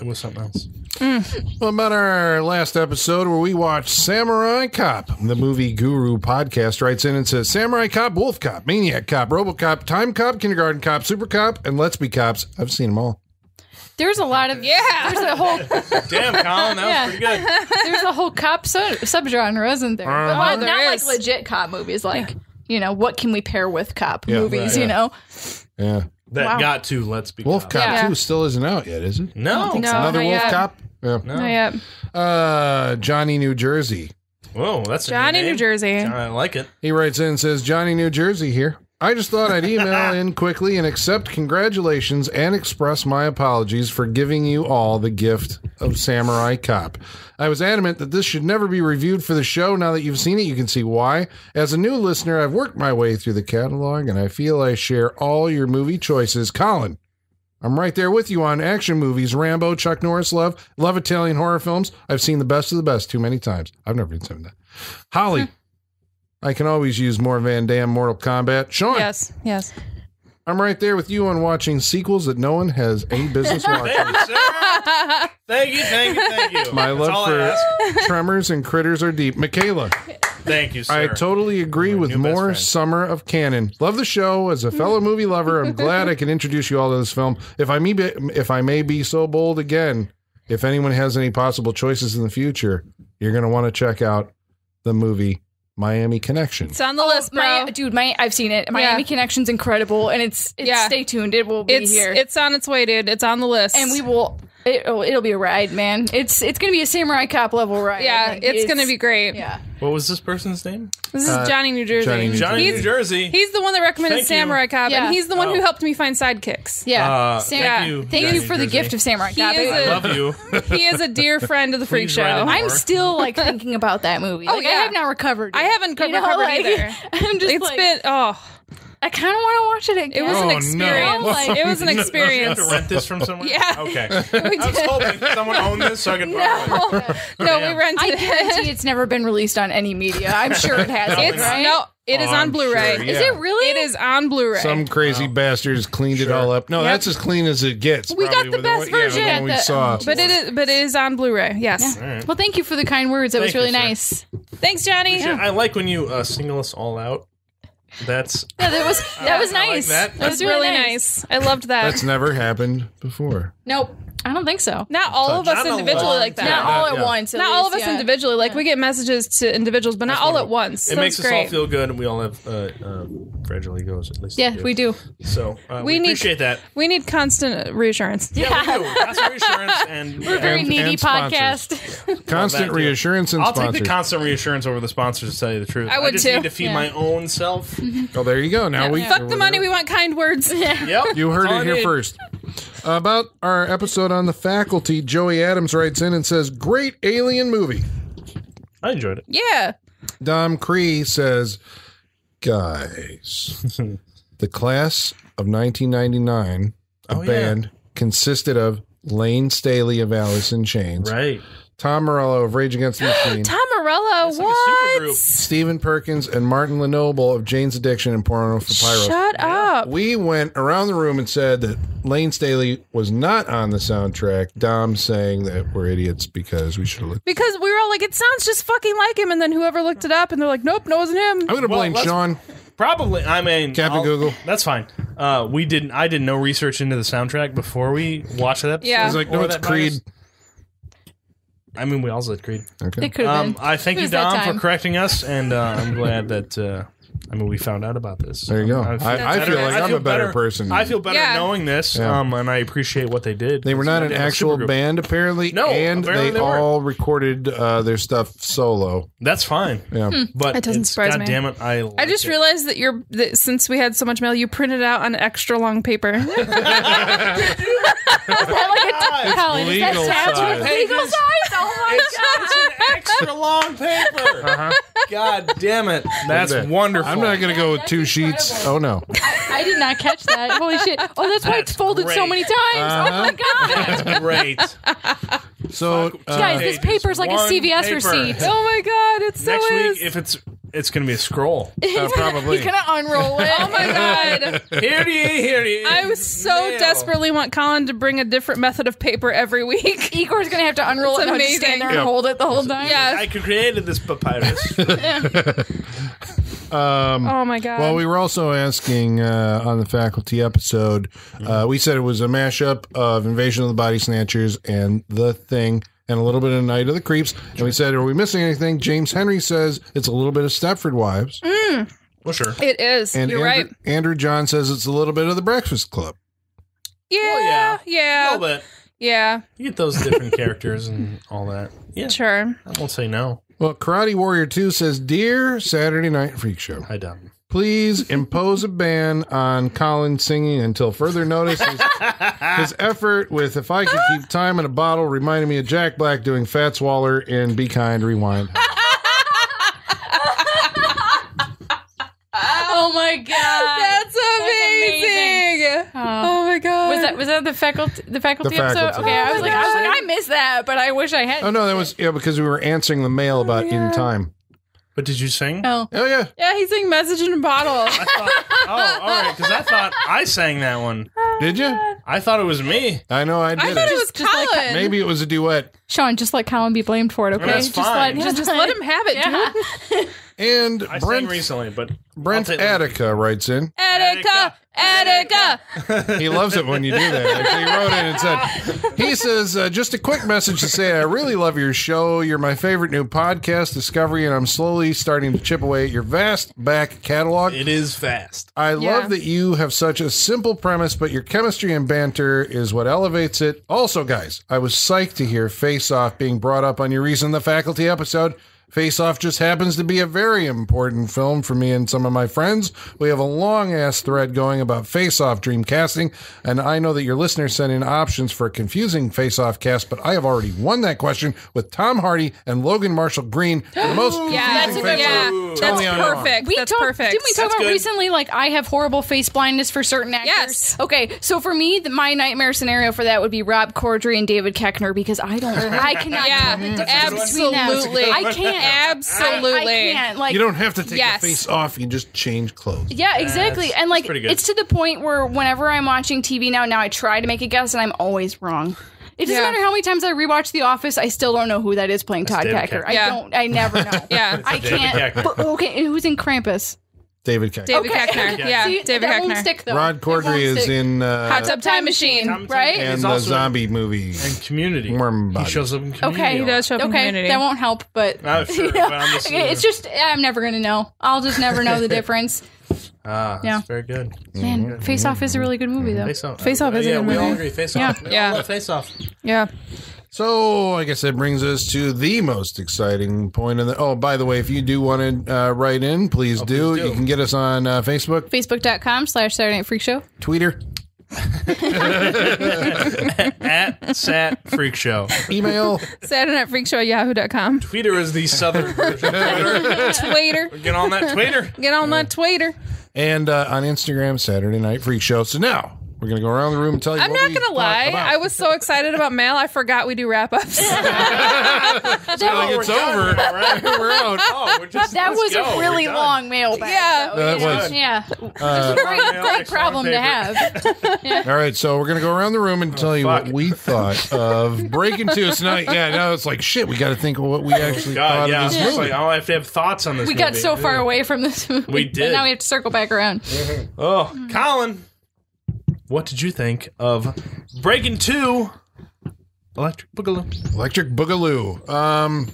It was something else. Mm. Well, about our last episode where we watched Samurai Cop, the Movie Guru podcast writes in and says, Samurai Cop, Wolf Cop, Maniac Cop, RoboCop, Time Cop, Kindergarten Cop, Super Cop, and Let's Be Cops. I've seen them all. There's a lot of... Yeah! There's a whole... Damn, Colin, that was pretty good. There's a whole cop subgenre, isn't there? But not like legit cop movies, like, you know, what can we pair with cop movies, you know? Yeah. That got to Let's Be Wolf Cop. Wolf Cop 2 still isn't out yet, is it? No. Another Wolf Cop? Yeah. No. Not yet. Johnny New Jersey. Whoa, that's Johnny New Jersey. I like it. He writes in and says, Johnny New Jersey here. I just thought I'd email in quickly and accept congratulations and express my apologies for giving you all the gift of Samurai Cop. I was adamant that this should never be reviewed for the show. Now that you've seen it, you can see why. As a new listener, I've worked my way through the catalog, and I feel I share all your movie choices. Colin, I'm right there with you on action movies, Rambo, Chuck Norris love, love Italian horror films. I've seen the best of the best too many times. I've never been seen that. Holly. I can always use more Van Damme Mortal Kombat. Sean. Yes. I'm right there with you on watching sequels that no one has any business watching. Thank you, sir. Thank you. My love for Tremors and Critters are deep. Michaela. Thank you, sir. I totally agree with more Summer of Cannon. Love the show. As a fellow movie lover, I'm glad I can introduce you all to this film. If I may be so bold again, if anyone has any possible choices in the future, you're going to want to check out the movie Miami Connection. It's on the list, bro. I've seen it. Miami Connection's incredible, and it's stay tuned. It will be here. It's on its way, dude. It's on the list, and we will. It'll be a ride, man. It's gonna be a Samurai Cop level ride. Yeah, it's gonna be great. Yeah. What was this person's name? This is Johnny New Jersey. Johnny New Jersey. He's the one that recommended Samurai Cop, and he's the one who helped me find sidekicks. Yeah. Thank you for the gift of Samurai Cop. I love you. He is a dear friend of the Freak Show. I'm still like thinking about that movie. Oh, like, yeah. I have not recovered. I haven't recovered either. I'm just I kind of want to watch it again. It was an experience. No. Like, it was an experience. Did you have to rent this from someone? Yeah. Okay. I was hoping someone owned this so I could borrow it. No, we rented it. I guarantee it's never been released on any media. I'm sure it has. It is on Blu-ray. Sure, yeah. Is it really? It is on Blu-ray. Some crazy bastard has cleaned it all up. No, that's as clean as it gets. We got the best version. But it is on Blu-ray. Yes. Yeah. Right. Well, thank you for the kind words. That was really nice. Thanks, Johnny. I like when you single us all out. That was nice. That was really nice. I loved that. That's never happened before. Nope. I don't think so. Not all of us individually like that. Not all at once. Not all of us individually. Like, we get messages to individuals, but not all at once. It makes us all feel good, and we all have fragile egos, at least. Yeah, we do. So we appreciate that. We need constant reassurance. Yeah, we do. Constant reassurance and we're a very needy podcast. Constant reassurance and sponsors. I'll take the constant reassurance over the sponsors, to tell you the truth. I would, too. I just need to feed my own self. Oh, there you go. Now we fuck the money. We want kind words. Yep. You heard it here first. About our episode on The Faculty, Joey Adams writes in and says, great alien movie. I enjoyed it. Yeah. Dom Cree says, guys, the class of 1999, a band, consisted of Lane Staley of Alice in Chains. Right. Tom Morello of Rage Against the Machine. Tom Morello, like what? Stephen Perkins and Martin Lenoble of Jane's Addiction and Porno for Pyros. Shut up. We went around the room and said that Lane Staley was not on the soundtrack. Dom saying that we're idiots because we should have looked. Because we were all like, it sounds just fucking like him. And then whoever looked it up and they're like, nope, no, it wasn't him. I'm going to blame Sean. Probably. I mean, Captain Google. That's fine. We didn't. I did no research into the soundtrack before we watched that episode. Yeah. It was like, no, it's Creed. Virus. I mean, we all said Creed. Okay. It could have been. I thank you, Dom, for correcting us, and I'm glad that I mean, we found out about this. There you go. I feel like I'm a better person. I feel better knowing this, and I appreciate what they did. They were not an actual band, apparently. No, and they all recorded their stuff solo. That's fine. Yeah, but it doesn't surprise me. God damn it, I just realized that since we had so much mail, you printed out on extra long paper. Legal size. Oh my god! It's an extra long paper. God damn it! That's wonderful. I'm not gonna go with two sheets. Oh no! I did not catch that. Holy shit! Oh, that's why it's folded so many times. Oh my god! That's great. So guys, this paper's like a CVS receipt. Oh my god! It's so next week if it's gonna be a scroll. Probably. He's gonna unroll it. Oh my god! Here to you. I so desperately want Colin to bring a different method of paper every week. Igor's gonna have to unroll it. Amazing. Stand there and hold it the whole time. Yes. I created this papyrus. Oh my god! Well, we were also asking on the Faculty episode. We said it was a mashup of Invasion of the Body Snatchers and The Thing, and a little bit of Night of the Creeps. And we said, are we missing anything? James Henry says it's a little bit of Stepford Wives. Well, sure, it is. And You're right. Andrew John says it's a little bit of The Breakfast Club. Yeah, yeah, a little bit. Yeah. You get those different characters and all that. Yeah. Sure. I won't say no. Well, Karate Warrior 2 says, dear Saturday Night Freak Show. Hi, Dom. Please impose a ban on Colin singing until further notice. His effort with If I Could Keep Time in a Bottle reminded me of Jack Black doing Fats Waller in Be Kind, Rewind. Oh, my God. That's amazing. Oh, my God. Was that the faculty episode? Okay, I was like, I missed that, but I wish I had. Oh, no, that was, because we were answering the mail about In Time. But did you sing? No. Oh, yeah. Yeah, he sang Message in a Bottle. All right, because I thought I sang that one. Oh, did you? God. I thought it was me. I know, I did. I thought it was Colin. Like, maybe it was a duet. Sean, just let Colin be blamed for it, okay? That's fine. Just let him have it, dude. And I sang recently, but Brent Attica writes in. Attica! He loves it when you do that. He wrote in and said, he says, just a quick message to say I really love your show. You're my favorite new podcast discovery, and I'm slowly starting to chip away at your vast back catalog. It is vast. I love that you have such a simple premise, but your chemistry and banter is what elevates it. Also, guys, I was psyched to hear Face Off being brought up on your recent The Faculty episode. Face Off just happens to be a very important film for me and some of my friends. We have a long-ass thread going about Face-Off dream casting, and I know that your listeners sent in options for a confusing Face-Off cast, but I have already won that question with Tom Hardy and Logan Marshall Green. The most confusing Face-Off. That's perfect. Didn't we talk about recently, like, I have horrible face blindness for certain actors? Yes. Okay, so for me, my nightmare scenario for that would be Rob Corddry and David Koechner, because I cannot tell the difference between them. Absolutely. I can't. Absolutely. I can't. Like, you don't have to take the face off. You can just change clothes. Yeah, exactly. And like, it's to the point where whenever I'm watching TV now I try to make a guess, and I'm always wrong. It doesn't matter how many times I rewatch The Office, I still don't know who that is playing Todd David Koechner. I never know. I can't. But, okay, who's in Krampus? David Koechner. David Koechner. Won't stick, though. Rod Corddry is in Hot Tub Time Machine, right? And the zombie movie. And Community. He shows up in Community. Okay, he does show up in Community. That won't help, but... Sure, but it's just, I'm never going to know. I'll just never know the difference. That's very good. Man, mm-hmm. Face Off is a really good movie, though. Face Off is a good movie. Yeah, we all agree. Face Off. Yeah. Face Off. Yeah. So I guess that brings us to the most exciting point of the. Oh, by the way, if you do want to write in, please do. You can get us on Facebook. Facebook.com/Saturday Night Freak Show. Twitter. At Sat Freak Show. Email. SaturdayNightFreakShow@yahoo.com. Twitter is the southern version. Twitter. Get on that Twitter. Get on that Twitter. And on Instagram, Saturday Night Freak Show. So now. We're going to go around the room and tell you I'm not going to lie. I was so excited about mail, I forgot we do wrap-ups. It's over. We're out. That was a really long mail bag. Yeah, that was a great problem to have. All right, so we're going to go around the room and tell you what we thought of Breakin' 2. It's not, now it's like, shit, we got to think of what we actually thought of this movie. Like, I have to have thoughts on this movie. We got so far away from this movie. We did. Now we have to circle back around. Oh, Colin. What did you think of Breakin' 2: Electric Boogaloo? Electric Boogaloo.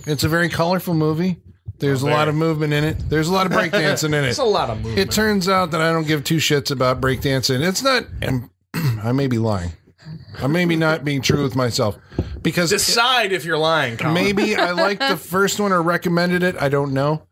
It's a very colorful movie. There's a lot of movement in it. There's a lot of breakdancing in it. There's a lot of movement. It turns out that I don't give two shits about breakdancing. It's not... I may be lying. I may be not being true with myself. Because decide if you're lying, Colin. Maybe I liked the first one or recommended it. I don't know.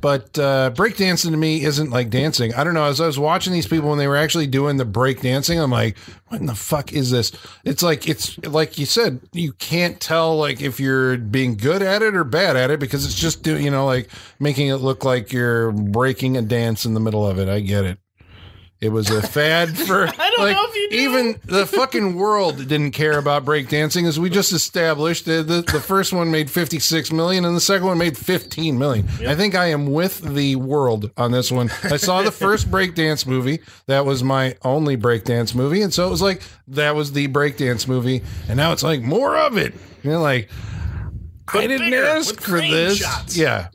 But breakdancing to me isn't like dancing. I don't know. As I was watching these people when they were actually doing the breakdancing, I'm like, what in the fuck is this? It's like you said, you can't tell like if you're being good at it or bad at it because it's just like making it look like you're breaking a dance in the middle of it. I get it. It was a fad for... I don't know if you do. Even the fucking world didn't care about breakdancing, as we just established. The first one made $56 million, and the second one made $15 million. Yep. I think I am with the world on this one. I saw the first breakdance movie. That was my only breakdance movie, and so it was like, that was the breakdance movie, and now it's like, more of it. You're like, I didn't ask for this. Shots. Yeah.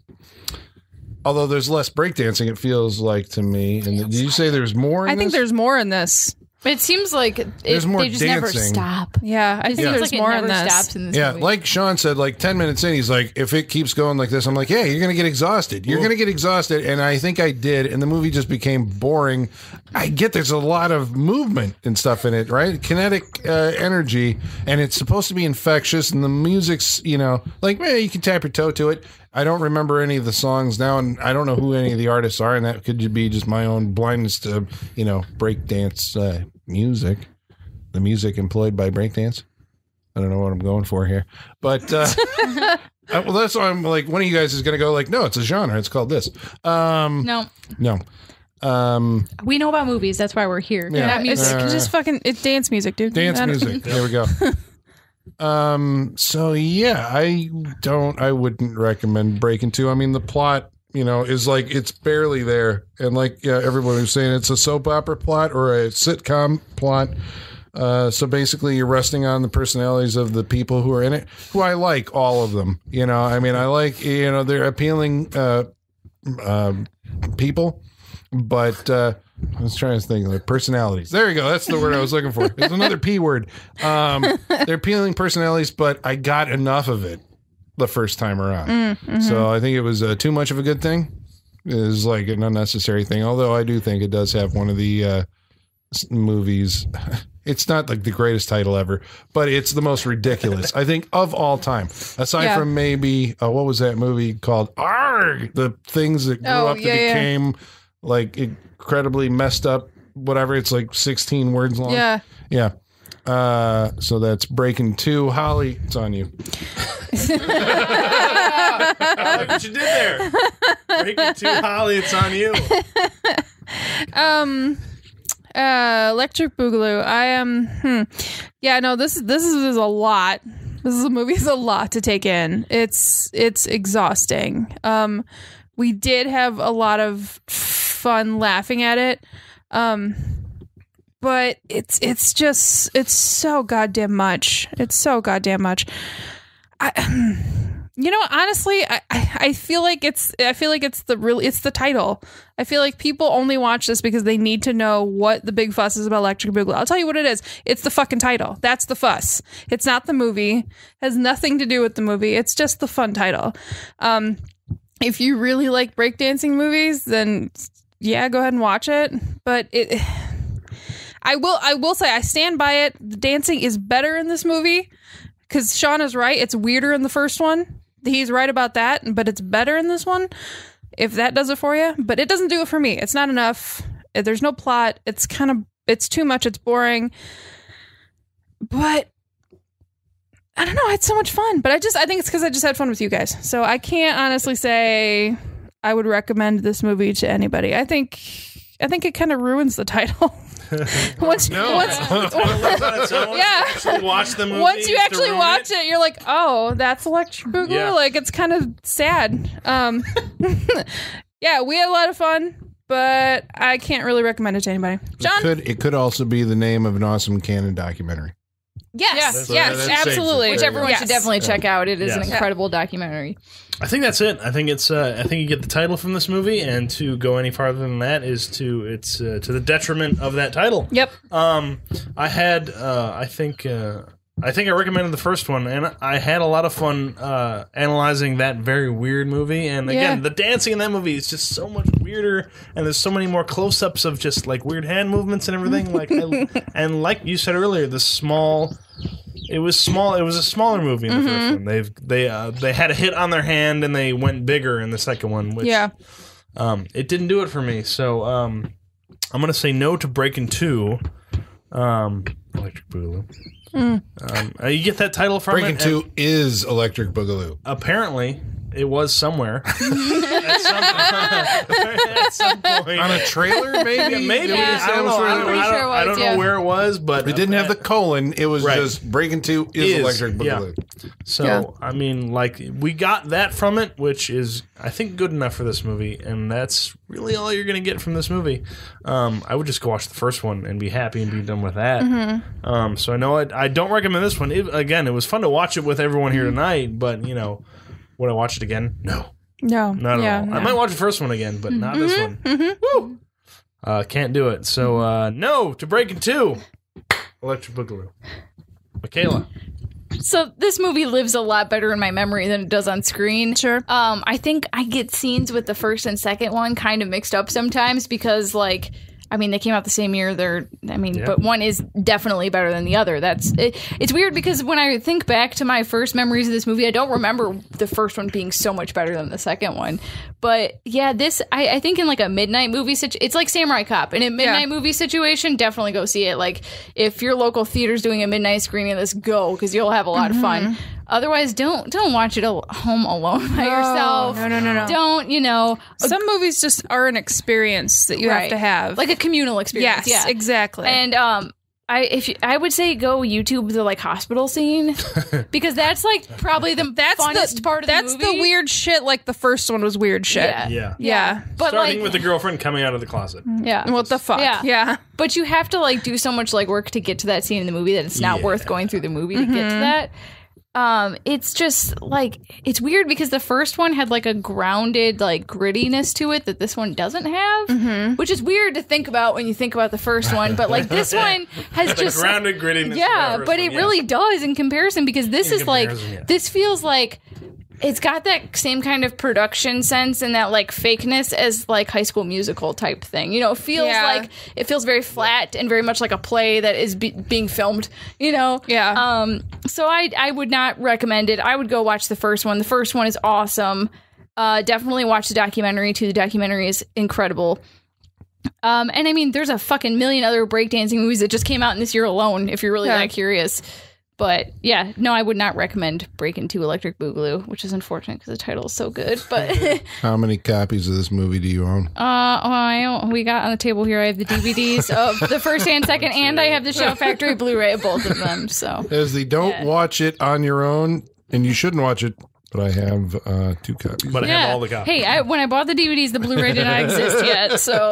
Although there's less breakdancing, it feels like to me. And did you say there's more in this? I think there's more in this. But it seems like there's more they just dancing. Never stop. Yeah, I think there's more in this. Like Sean said, like 10 minutes in, he's like, if it keeps going like this, I'm like, hey, you're going to get exhausted. You're going to get exhausted. And I think I did. And the movie just became boring. I get there's a lot of movement and stuff in it, right? Kinetic energy. And it's supposed to be infectious. And the music's, like, you can tap your toe to it. I don't remember any of the songs now, and I don't know who any of the artists are, and that could be just my own blindness to, breakdance music, the music employed by breakdance. I don't know what I'm going for here, but well, that's why I'm like, one of you guys is going to go like, no, it's a genre. It's called this. No. We know about movies. That's why we're here. Yeah. Not music. It's just fucking dance music, dude. Dance music. There we go. So yeah, I wouldn't recommend Breakin' 2. I mean, the plot, is like, it's barely there. And like, everyone was saying it's a soap opera plot or a sitcom plot. So basically you're resting on the personalities of the people who are in it, who I like all of them. I like, they're appealing, people, but, I was trying to think of personalities. There you go. That's the word I was looking for. It's another P word. They're appealing personalities, but I got enough of it the first time around. Mm-hmm. So I think it was too much of a good thing. It was like an unnecessary thing. Although I do think it does have one of the movies. It's not like the greatest title ever, but it's the most ridiculous, I think, of all time. Aside from maybe, what was that movie called? Arrgh! The things that grew up that became... like incredibly messed up, whatever. It's like 16 words long. Yeah. So that's Breakin' 2. Holly, it's on you. I like what you did there. Breakin' 2, Holly, it's on you. Electric Boogaloo. I am. Yeah. No. This is a lot. This movie is a lot to take in. It's exhausting. We did have a lot of fun laughing at it, but it's so goddamn much. Honestly, I I feel like it's the title. I feel like people only watch this because they need to know what the big fuss is about Electric Boogaloo. I'll tell you what it is. It's the fucking title. That's the fuss. It's not the movie. It has nothing to do with the movie. It's just the fun title. If you really like breakdancing movies, then yeah, go ahead and watch it. But it, I will say I stand by it. The dancing is better in this movie because Sean is right. It's weirder in the first one. He's right about that, but it's better in this one, if that does it for you. But it doesn't do it for me. It's not enough. There's no plot. It's kind of, it's too much. It's boring. But I don't know. I had so much fun. But I think it's because I just had fun with you guys. So I can't honestly say I would recommend this movie to anybody. I think it kind of ruins the title. Once you actually watch it, you're like, oh, that's Electric Boogaloo. Yeah. Like, it's kind of sad. Yeah, we had a lot of fun, but I can't really recommend it to anybody. John? It could also be the name of an awesome Cannon documentary. Yes, absolutely. Which everyone should definitely check out. It is an incredible documentary. I think that's it. I think it's. I think you get the title from this movie, and to go any farther than that is to the detriment of that title. Yep. I recommended the first one, and I had a lot of fun analyzing that very weird movie. And again, the dancing in that movie is just so much weirder, and there's so many more close-ups of just like weird hand movements and everything. And like you said earlier, the small. It was small. It was a smaller movie in the first one. They had a hit on their hand and they went bigger in the second one. Which, it didn't do it for me. So I'm gonna say no to Breakin' 2. Electric Boogaloo. You get that title from Breakin' 2 is Electric Boogaloo. Apparently, it was somewhere. At some point. On a trailer, maybe? Maybe. Yeah, I don't know where it was, but... It didn't have the colon. It was just Breakin' 2 is Electric Boogaloo. Yeah. So, I mean, like, we got that from it, which is, I think, good enough for this movie, and that's really all you're going to get from this movie. I would just go watch the first one and be happy and be done with that. So I know I don't recommend this one. Again, it was fun to watch it with everyone here tonight, but, you know... Would I watch it again? No. Not at all. No. I might watch the first one again, but not this one. Woo! Can't do it. So, no to Breakin' 2. Electric Boogaloo. Michaela. So this movie lives a lot better in my memory than it does on screen. Sure. I think I get scenes with the first and second one kind of mixed up sometimes because, like... I mean, they came out the same year. But one is definitely better than the other. It's weird because when I think back to my first memories of this movie, I don't remember the first one being so much better than the second one. But yeah, this I think in like a midnight movie situation, it's like Samurai Cop. In a midnight movie situation, definitely go see it. Like if your local theater's doing a midnight screening of this, go because you'll have a lot of fun. Otherwise, don't watch it home alone by yourself. No. Don't, you know. Some movies just are an experience that you have to have. Like a communal experience. Yes, exactly. And I would say go YouTube the like hospital scene because that's like probably the funnest part of the movie. That's the weird shit. Like the first one was weird shit. Yeah. But starting like, with the girlfriend coming out of the closet. Yeah. What the fuck? Yeah. But you have to like do so much like work to get to that scene in the movie that it's not worth going through the movie to get to that. It's just like it's weird because the first one had like a grounded like grittiness to it that this one doesn't have, which is weird to think about when you think about the first one. But like this one has it's just a grounded grittiness. Yeah, but it really does in comparison because this is like this feels like it's got that same kind of production sense and that like fakeness as like High School Musical type thing. You know, it feels like it feels very flat and very much like a play that is being filmed. You know, so I would not recommend it. I would go watch the first one. The first one is awesome. Definitely watch the documentary too. The documentary is incredible. And I mean, there's a fucking million other breakdancing movies that just came out in this year alone. If you're really that curious. But yeah, no, I would not recommend Breakin' 2 Electric Boogaloo, which is unfortunate because the title is so good. But how many copies of this movie do you own? We got on the table here. I have the DVDs of the first and second, and I have the Shout Factory Blu-ray of both of them. So as the don't watch it on your own, and you shouldn't watch it But I have two copies. But yeah. I have all the copies. Hey, when I bought the DVDs, the Blu-ray did not exist yet. So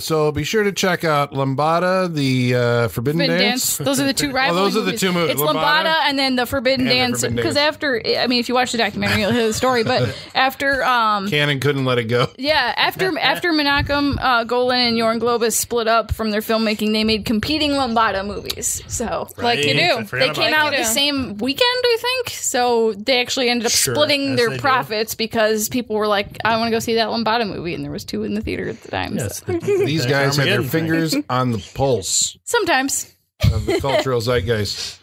so be sure to check out Lambada, the Forbidden Dance. Those are the two rival movies. Those are the two movies. It's Lambada and then the Forbidden Dance. Because after, I mean, if you watch the documentary, you'll hear the story. But after... Cannon couldn't let it go. Yeah, after Menahem Golan and Jorn Globus split up from their filmmaking, they made competing Lambada movies. So, like you do. They came out the same weekend, I think. So they actually ended up splitting their profits because people were like, I want to go see that Lambada movie. And there was two in the theater at the time. Yes, so. These guys had their fingers on the pulse. Sometimes. Of the cultural zeitgeist.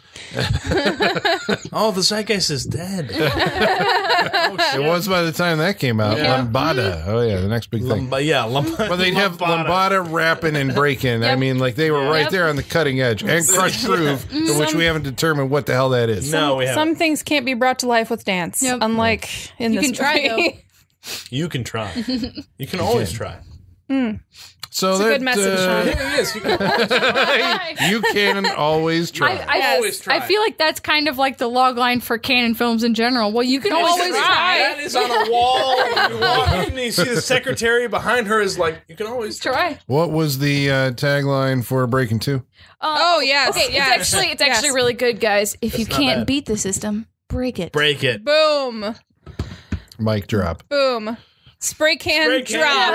Oh, the zeitgeist is dead. It was by the time that came out. Yeah. Lambada. Oh, yeah, the next big thing. But they'd have Lambada rapping and breaking. Yep. I mean, like, they were right there on the cutting edge. And Crushed Groove, which we haven't determined what the hell that is. No, we haven't. Some things can't be brought to life with dance, unlike in this movie. You can try, though. You can try. You can always try. Mm. So it's a good message, Sean. You can always try. I feel like that's kind of like the log line for Cannon Films in general. Well, you can always try. That is on a wall. You walk in and you see the secretary behind her is like, you can always try. What was the tagline for Breakin' 2? Oh, yes. Okay, yes. It's actually really good, guys. If you can't beat the system, break it. Break it. Boom. Mic drop. Boom. Spray can drop.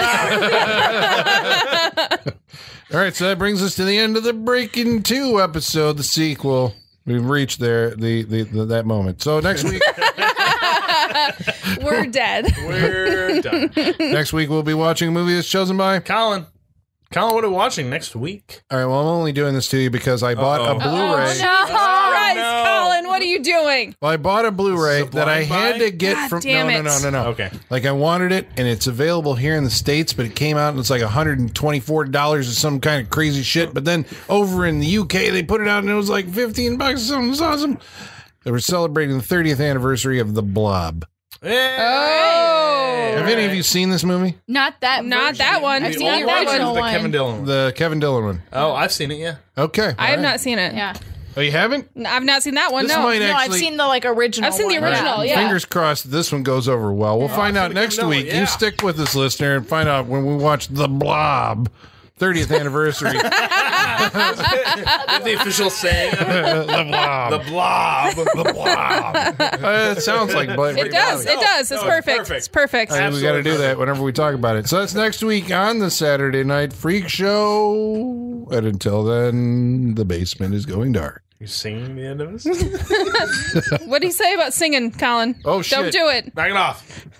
All right, so that brings us to the end of the Breakin' 2 episode, the sequel. We've reached there, that moment. So next week... We're dead. We're done. Next week, we'll be watching a movie that's chosen by... Colin. Colin, what are we watching next week? All right, well, I'm only doing this to you because I bought a Blu-ray. Oh, no. Colin, what are you doing? Well, I bought a Blu-ray that I had to get from... No. Okay. Like, I wanted it, and it's available here in the States, but it came out, and it's like $124 or some kind of crazy shit. But then over in the UK, they put it out, and it was like $15 or something. It was awesome. They were celebrating the 30th anniversary of The Blob. Hey. Oh. Have any of you seen this movie? Not that one. I've seen the original one. The Kevin Dillon one. Oh, I've seen it, yeah. Okay. I have not seen it. Yeah. Oh, you haven't? I've not seen that one. No, I've seen the original. I've seen the original. Right. Yeah. Fingers crossed, this one goes over well. We'll find out next week. Yeah. You stick with us, listener, and find out when we watch The Blob, 30th anniversary. That's the official saying. The Blob. The Blob. The Blob. It sounds like Blood. It does. Blob. It does. It's perfect. It's perfect. It's perfect. I mean, we got to do that whenever we talk about it. So that's next week on the Saturday Night Freak Show. And until then, the basement is going dark. You singing the end of us? What do you say about singing, Colin? Oh, shit. Don't do it. Back it off.